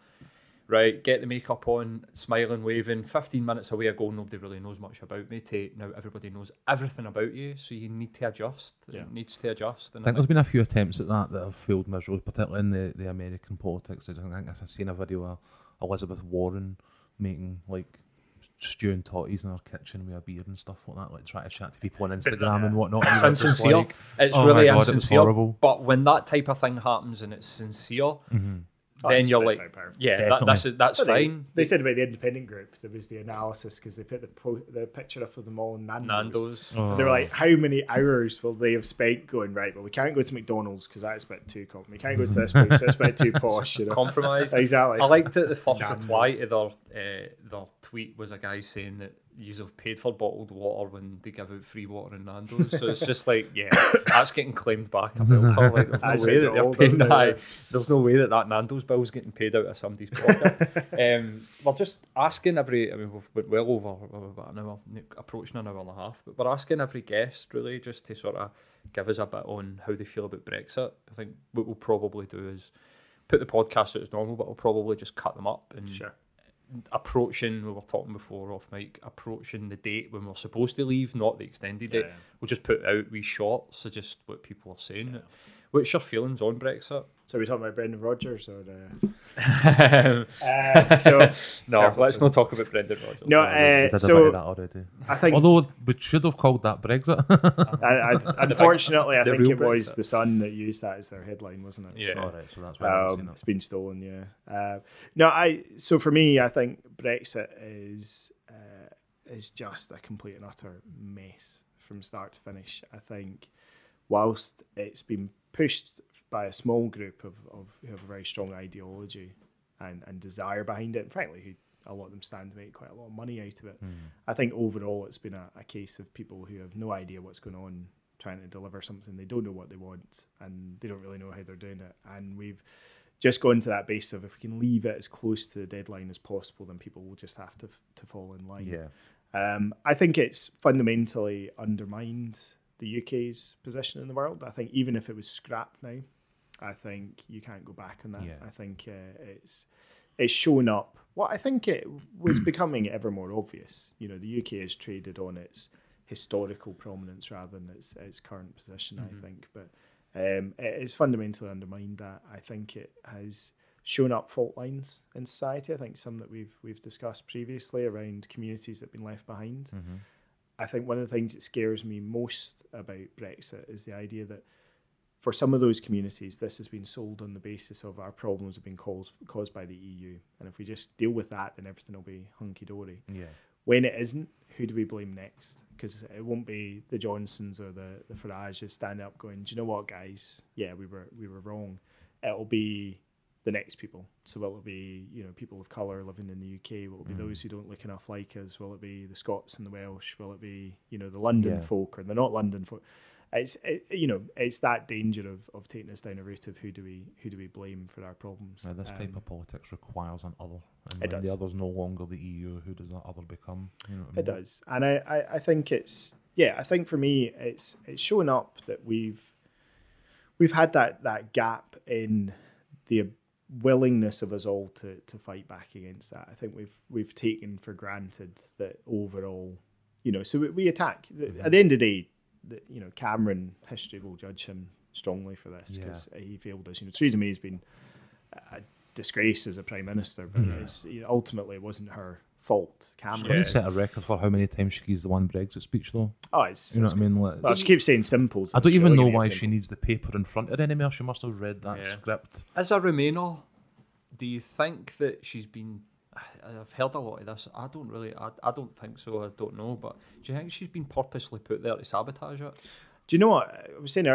Right, get the makeup on, smiling, waving, 15 minutes away ago, nobody really knows much about me. Now everybody knows everything about you, so you need to adjust. Yeah. It needs to adjust. And I think there's been a few attempts at that have failed miserably, particularly in the American politics. I think I've seen a video of Elizabeth Warren making, like, stew and totties in our kitchen with a beer and stuff like that, like try to chat to people on Instagram and whatnot. It's insincere. Like, it's really insincere. Horrible. But when that type of thing happens and it's sincere, mm-hmm. then you're like, that's fine. They said about the independent group, there was the analysis because they put the picture up of them all in Nando's. Oh. They were like, how many hours will they have spent going, right, well, we can't go to McDonald's because that's a bit too common. We can't go to this place, that's a bit too posh. You know? Compromise. Exactly. I liked that the first reply to their tweet was a guy saying that you've paid for bottled water when they give out free water in Nando's. So it's just like, yeah, that's getting claimed back. Like, there's no way that they're paying that. There's no way that Nando's bill is getting paid out of somebody's pocket. We're just asking every, I mean, we've been well over about an hour, approaching an hour and a half, but we're asking every guest really just to sort of give us a bit on how they feel about Brexit. I think what we'll probably do is put the podcast out as normal, but we'll probably just cut them up and approaching, we were talking before off mic, approaching the date when we're supposed to leave, not the extended date. We'll just put out wee shorts of just what people are saying. What's your feelings on Brexit? So are we talking about Brendan Rodgers or no, let's not talk about Brendan Rodgers. No, so that already. I think, although we should have called that Brexit. Unfortunately, I think it was The Sun that used that as their headline, wasn't it? Yeah, all right, so that's why it's been stolen. Yeah. So for me, I think Brexit is just a complete and utter mess from start to finish. I think whilst it's been pushed by a small group of who have a very strong ideology and desire behind it, and frankly, who a lot of them stand to make quite a lot of money out of it. Mm. I think overall it's been a case of people who have no idea what's going on, trying to deliver something. They don't know what they want, and they don't really know how they're doing it. And we've just gone to that base of if we can leave it as close to the deadline as possible, then people will just have to fall in line. Yeah. I think it's fundamentally undermined the UK's position in the world. I think even if it was scrapped now, I think you can't go back on that. Yeah. I think it's shown up. Well, I think it was becoming ever more obvious. You know, the UK has traded on its historical prominence rather than its current position, I think. But it has fundamentally undermined that. I think it has shown up fault lines in society. I think some that we've discussed previously around communities that have been left behind. Mm-hmm. I think one of the things that scares me most about Brexit is the idea that for some of those communities, this has been sold on the basis of our problems have been caused by the EU. And if we just deal with that, then everything will be hunky-dory. Yeah. When it isn't, who do we blame next? Because it won't be the Johnsons or the Farages standing up going, do you know what, guys? Yeah, we were wrong. It'll be the next people. So will it be, you know, people of colour living in the UK? Will it be those who don't look enough like us? Will it be the Scots and the Welsh? Will it be, you know, the London folk or the not London folk? It's that danger of taking us down a route of who do we blame for our problems. Now, this type of politics requires an other, and when the other's no longer the EU, who does that other become? You know what I mean? It does, and I think it's I think for me it's showing up that we've had that gap in the willingness of us all to fight back against that. I think we've taken for granted that overall, you know, so we attack at the end of the day. you know, Cameron, history will judge him strongly for this because he failed us. You know, Theresa May has been a disgrace as a prime minister, but it's, you know, ultimately it wasn't her fault. Cameron set a record for how many times she gives the one Brexit speech, though. Oh, it's, you know what I mean. Like, well, she keeps saying simple. I don't even know why she needs the paper in front of her anymore. She must have read that script. As a Remainer, do you think that she's been? I've heard a lot of this. I don't really. I don't think so. I don't know. But do you think she's been purposely put there to sabotage it? Do you know what I was saying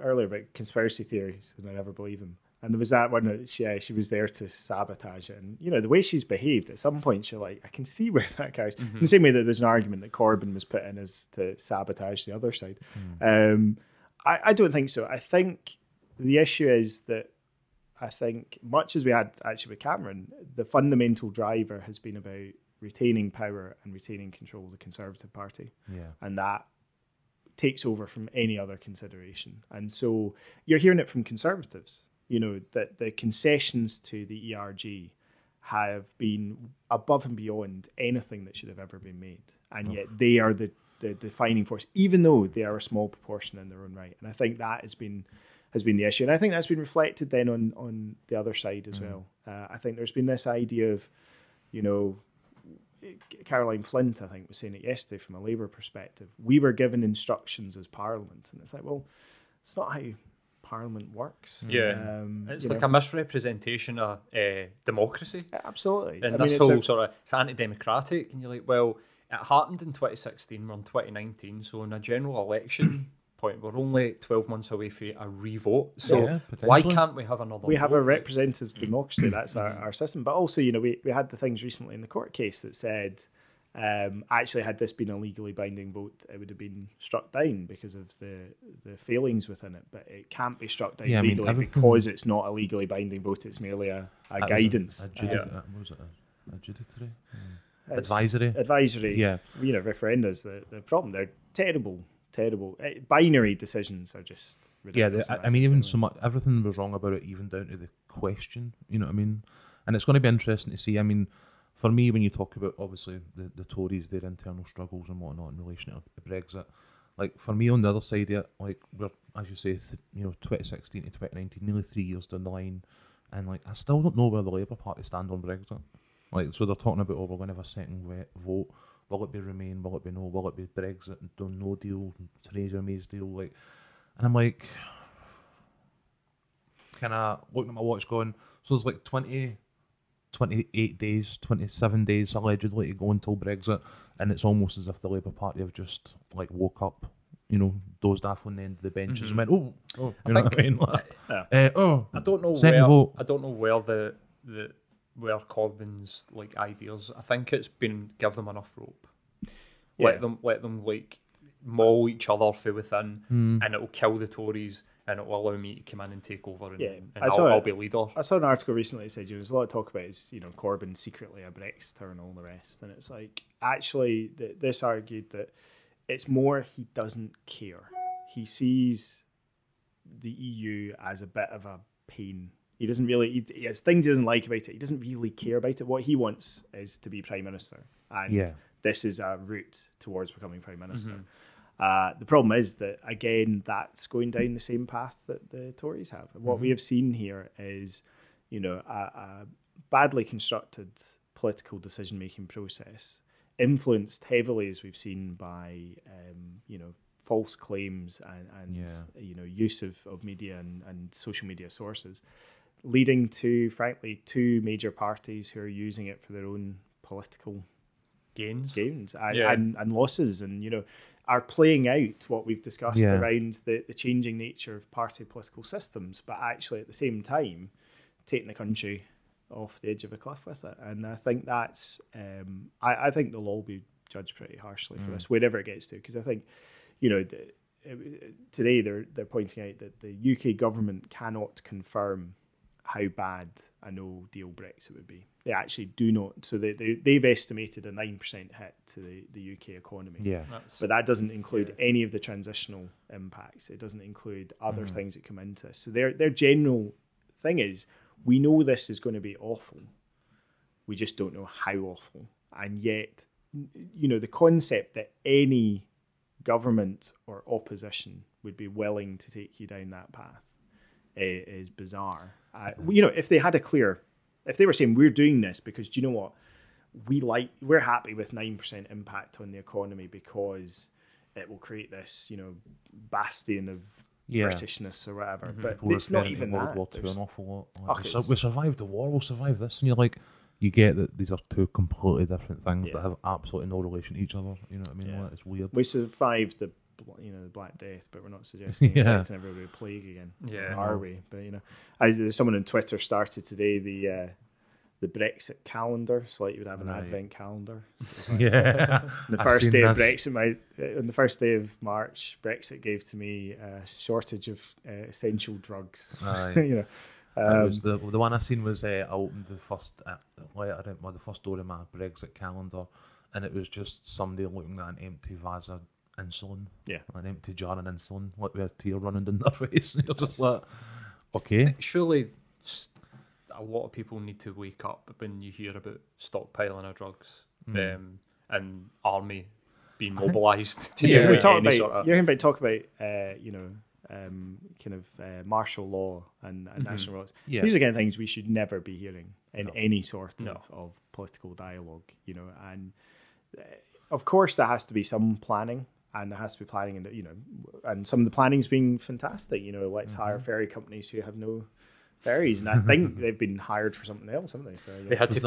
earlier about conspiracy theories, and I never believe them. And there was that one that she was there to sabotage it. And, you know, the way she's behaved, at some point you're like, I can see where that goes. Mm-hmm. In the same way that there's an argument that Corbyn was put in as to sabotage the other side. Mm. I don't think so. I think the issue is that I think, much as we had actually with Cameron, the fundamental driver has been about retaining power and retaining control of the Conservative Party. Yeah. And that takes over from any other consideration. And so you're hearing it from Conservatives. You know, that the concessions to the ERG have been above and beyond anything that should have ever been made. And yet they are the defining force, even though they are a small proportion in their own right. And I think that has been the issue. And I think that's been reflected then on the other side as well. I think there's been this idea of, you know, Caroline Flint, I think, was saying it yesterday from a Labour perspective. We were given instructions as Parliament. And it's like, well, it's not how Parliament works. Yeah, it's like a misrepresentation of democracy. Absolutely, and I mean, whole sort of it's anti-democratic. And you're like, well, it happened in 2016. We're in 2019, so in a general election point, we're only 12 months away for a revote. So why can't we have another? We have a representative democracy. That's our system. But also, you know, we had the things recently in the court case that said, actually, had this been a legally binding vote, it would have been struck down because of the failings within it. But it can't be struck down legally because it's not a legally binding vote. It's merely a guidance. Adjudicatory? Advisory? Advisory. Yeah. You know, referenda is the problem. They're terrible. Binary decisions are just ridiculous. Yeah, I mean, even so much, everything was wrong about it, even down to the question. You know what I mean? And it's going to be interesting to see. I mean, for me, when you talk about, obviously, the Tories, their internal struggles and whatnot in relation to Brexit, like, for me, on the other side of it, like, we're, as you say, 2016 to 2019, nearly 3 years down the line, and, like, I still don't know where the Labour Party stand on Brexit. Like, so they're talking about, oh, we're going to have a second vote. Will it be Remain? Will it be no? Will it be Brexit? No deal? Theresa May's deal? Like, and I'm like, kind of looking at my watch going, so there's, like, 28 days, 27 days allegedly to go until Brexit, and it's almost as if the Labour Party have just, like, woke up, you know, dozed off on the end of the benches and went, oh, I don't know where vote. I don't know where Corbyn's, like, ideas. I think it's been give them enough rope, let them like maul each other through within, and it will kill the Tories. And it will allow me to come in and take over, and I'll be leader. I saw an article recently that said there was a lot of talk about is, you know, Corbyn secretly a Brexiter and all the rest, and it's like, actually this argued that it's more he doesn't care. He sees the EU as a bit of a pain. He doesn't really. He has things he doesn't like about it. He doesn't really care about it. What he wants is to be Prime Minister, and this is a route towards becoming Prime Minister. Mm-hmm. The problem is that, again, that's going down the same path that the Tories have. And what we have seen here is, you know, a badly constructed political decision-making process, influenced heavily, as we've seen, by, you know, false claims and you know, use of media and social media sources, leading to, frankly, two major parties who are using it for their own political gains and losses, and, you know, are playing out what we've discussed around the changing nature of party political systems, but actually at the same time taking the country off the edge of a cliff with it. And I think that's I think they'll all be judged pretty harshly for this, wherever it gets to, because I think, you know, today they're pointing out that the UK government cannot confirm how bad a no-deal Brexit would be. They actually do not. So they've estimated a 9% hit to the UK economy. Yeah. But that doesn't include any of the transitional impacts. It doesn't include other things that come into this. So their general thing is, we know this is going to be awful. We just don't know how awful. And yet, you know, the concept that any government or opposition would be willing to take you down that path is bizarre. You know, if they had a clear, if they were saying we're doing this because do you know what, we're happy with 9% impact on the economy because it will create this, you know, bastion of Britishness or whatever. Mm-hmm. But it's not even that. World War II, an awful lot. Like, we survived the war, we'll survive this. And you're like, you get that these are two completely different things that have absolutely no relation to each other. You know what I mean? Yeah. Like, it's weird. We survived the, you know, the Black Death, but we're not suggesting it's never a plague again, are we? But you know, someone on Twitter started today the Brexit calendar, so like you would have an advent calendar. So like, on the first day of Brexit, on the first day of March, Brexit gave to me a shortage of essential drugs. You know, was the one I seen was I opened the first the first door of my Brexit calendar, and it was just somebody looking at an empty vase of insulin, an empty jar of insulin, like with a tear running down their face, and you're just like, okay, surely. A lot of people need to wake up when you hear about stockpiling of drugs and army being mobilised. You're talking about you know, kind of martial law and national rights. Yeah. These are kind of things we should never be hearing in any sort of political dialogue. You know, and of course there has to be some planning. And there has to be planning, and you know, and some of the planning's been fantastic. You know, let's hire ferry companies who have no ferries, and I think they've been hired for something else, haven't they? So, yeah. They had to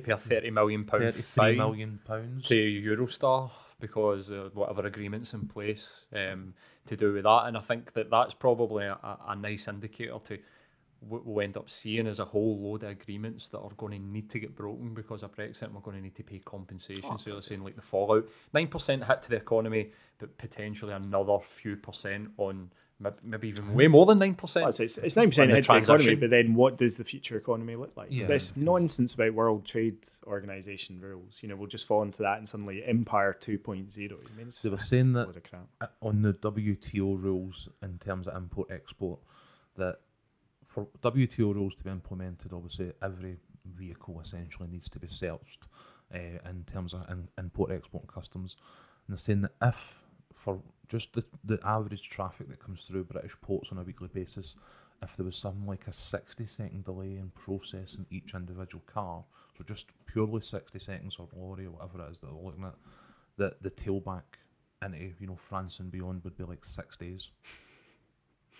pay a £30 million fine to Eurostar because of whatever agreements in place to do with that. And I think that that's probably a nice indicator to what we'll end up seeing is a whole load of agreements that are going to need to get broken because of Brexit, and we're going to need to pay compensation. So they're saying like the fallout, 9% hit to the economy, but potentially another few percent on. Maybe even way more than 9%. Well, so it's 9% heads the economy, but then what does the future economy look like? Yeah. This nonsense about World Trade Organization rules, you know, we'll just fall into that and suddenly Empire 2.0. They were saying that on the WTO rules in terms of import-export, that for WTO rules to be implemented, obviously every vehicle essentially needs to be searched in terms of import-export customs. And they're saying that if, for just the average traffic that comes through British ports on a weekly basis, if there was something like a 60-second delay in processing each individual car, so just purely 60 seconds or lorry or whatever it is that they're looking at, that the tailback into, you know, France and beyond would be like 6 days.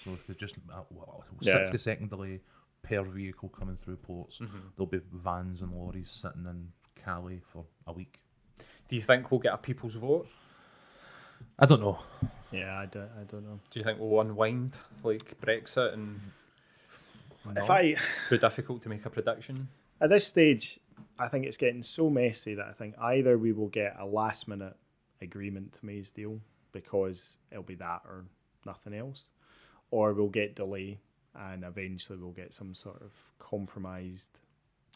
So if there's just a 60-second delay per vehicle coming through ports, there'll be vans and lorries sitting in Calais for a week. Do you think we'll get a people's vote? I don't know. Yeah, I don't know. Do you think we'll unwind like Brexit and? Too difficult to make a prediction. At this stage, I think it's getting so messy that I think either we will get a last-minute agreement to May's deal because it'll be that or nothing else, or we'll get delay and eventually we'll get some sort of compromised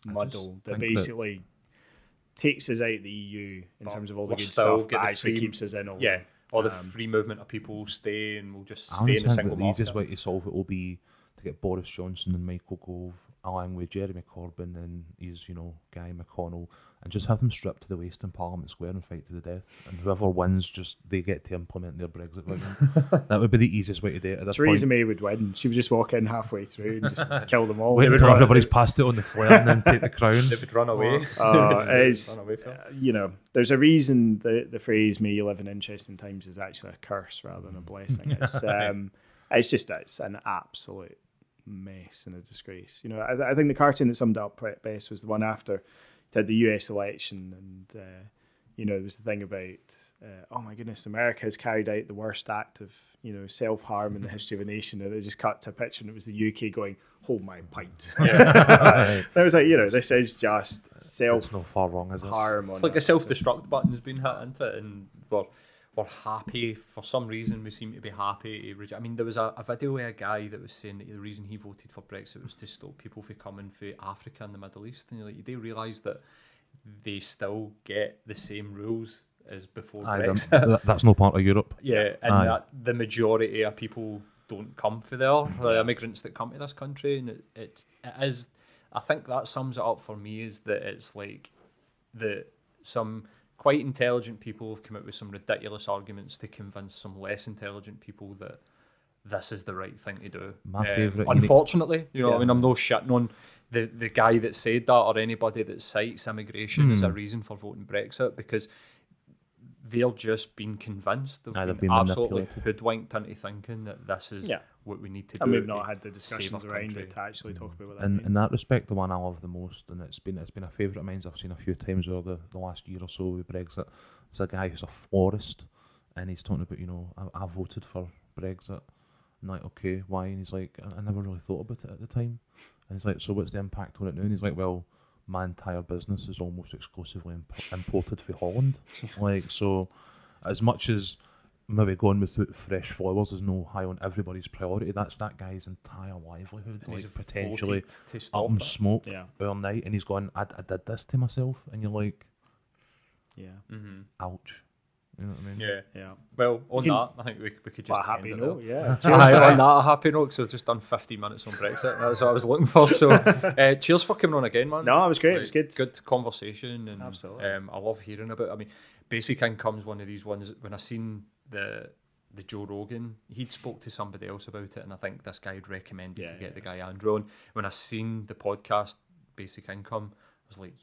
muddle that basically. Takes us out the EU in terms of all the good stuff, but actually keeps us in all. Yeah, all the free movement of people stay, and we'll just stay in a single market. The easiest way to solve it will be to get Boris Johnson and Michael Gove along with Jeremy Corbyn and his, you know, Guy McConnell, and just have them stripped to the waist in Parliament Square and fight to the death. And whoever wins, just they get to implement their Brexit version. That would be the easiest way to do it. At this Theresa May would win. She would just walk in halfway through and just kill them all. Wait until everybody's passed it on the flare and then take the crown. They would run away. You know, there's a reason the phrase "May you live in interesting times" is actually a curse rather than a blessing. It's an absolute mess and a disgrace. You know, I think the cartoon that summed it up best was the one after the US election, and you know, there was the thing about oh my goodness, America has carried out the worst act of, you know, self-harm in the history of a nation, and it just cut to a picture and it was the UK going, hold my pint. And I was like, you know, this is just self-harm. It's like a self-destruct button's been hit into it, and we're happy, for some reason we seem to be happy. I mean, there was a video of a guy that was saying that the reason he voted for Brexit was to stop people from coming from Africa and the Middle East, and like, they realise that they still get the same rules as before Brexit. That's no part of Europe. Yeah, and that the majority of people don't come from there, the immigrants that come to this country, and it is, I think that sums it up for me, is that it's like some quite intelligent people have come up with some ridiculous arguments to convince some less intelligent people that this is the right thing to do. My favourite. Unfortunately, you know, yeah. I mean, I'm no shitting on the guy that said that or anybody that cites immigration as a reason for voting Brexit, because they're just being convinced. They've been absolutely hoodwinked into thinking that this is what we need to do. And we've not had the discussions around it to actually talk about what that means. In that respect, the one I love the most, and it's been a favourite of mine, I've seen a few times over the last year or so with Brexit, is a guy who's a florist, and he's talking about, you know, I voted for Brexit. And like, okay, why? And he's like, I never really thought about it at the time. And he's like, so what's the impact on it now? And he's like, well, my entire business is almost exclusively imported from Holland. Like, so as much as maybe going without fresh flowers is no high on everybody's priority, that's that guy's entire livelihood. And like, potentially up and smoke all night. And he's going, I did this to myself. And you're like, ouch. You know what I mean? Yeah. Well, on that, I think we could just happy note. Yeah. On that happy note, because I've just done 50 minutes on Brexit. That's what I was looking for. So, cheers for coming on again, man. No, it was great. It was good. Good conversation, and absolutely, I love hearing about. I mean, Basic Income's one of these ones. When I seen the Joe Rogan, he'd spoke to somebody else about it, and I think this guy had recommended to get the guy Andrew on. When I seen the podcast Basic Income, I was like,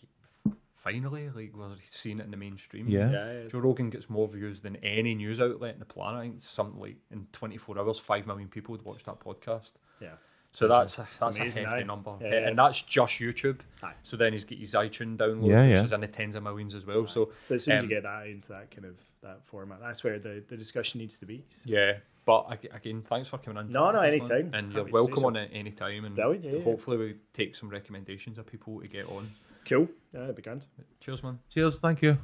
finally, like, we're seeing it in the mainstream. Yeah. Joe Rogan gets more views than any news outlet on the planet. I think it's something like in 24 hours, 5 million people would watch that podcast. Yeah. So that's amazing, a hefty number. Yeah. And that's just YouTube. Aye. So then he's got his iTunes downloads, which is in the tens of millions as well. Aye. So as soon as you get that into that kind of that format, that's where the discussion needs to be. So. Yeah. But again, thanks for coming on. No, anytime. And you're welcome on at any time. And hopefully we take some recommendations of people to get on. Cool. Yeah, it'd be grand. Cheers, man. Cheers, thank you.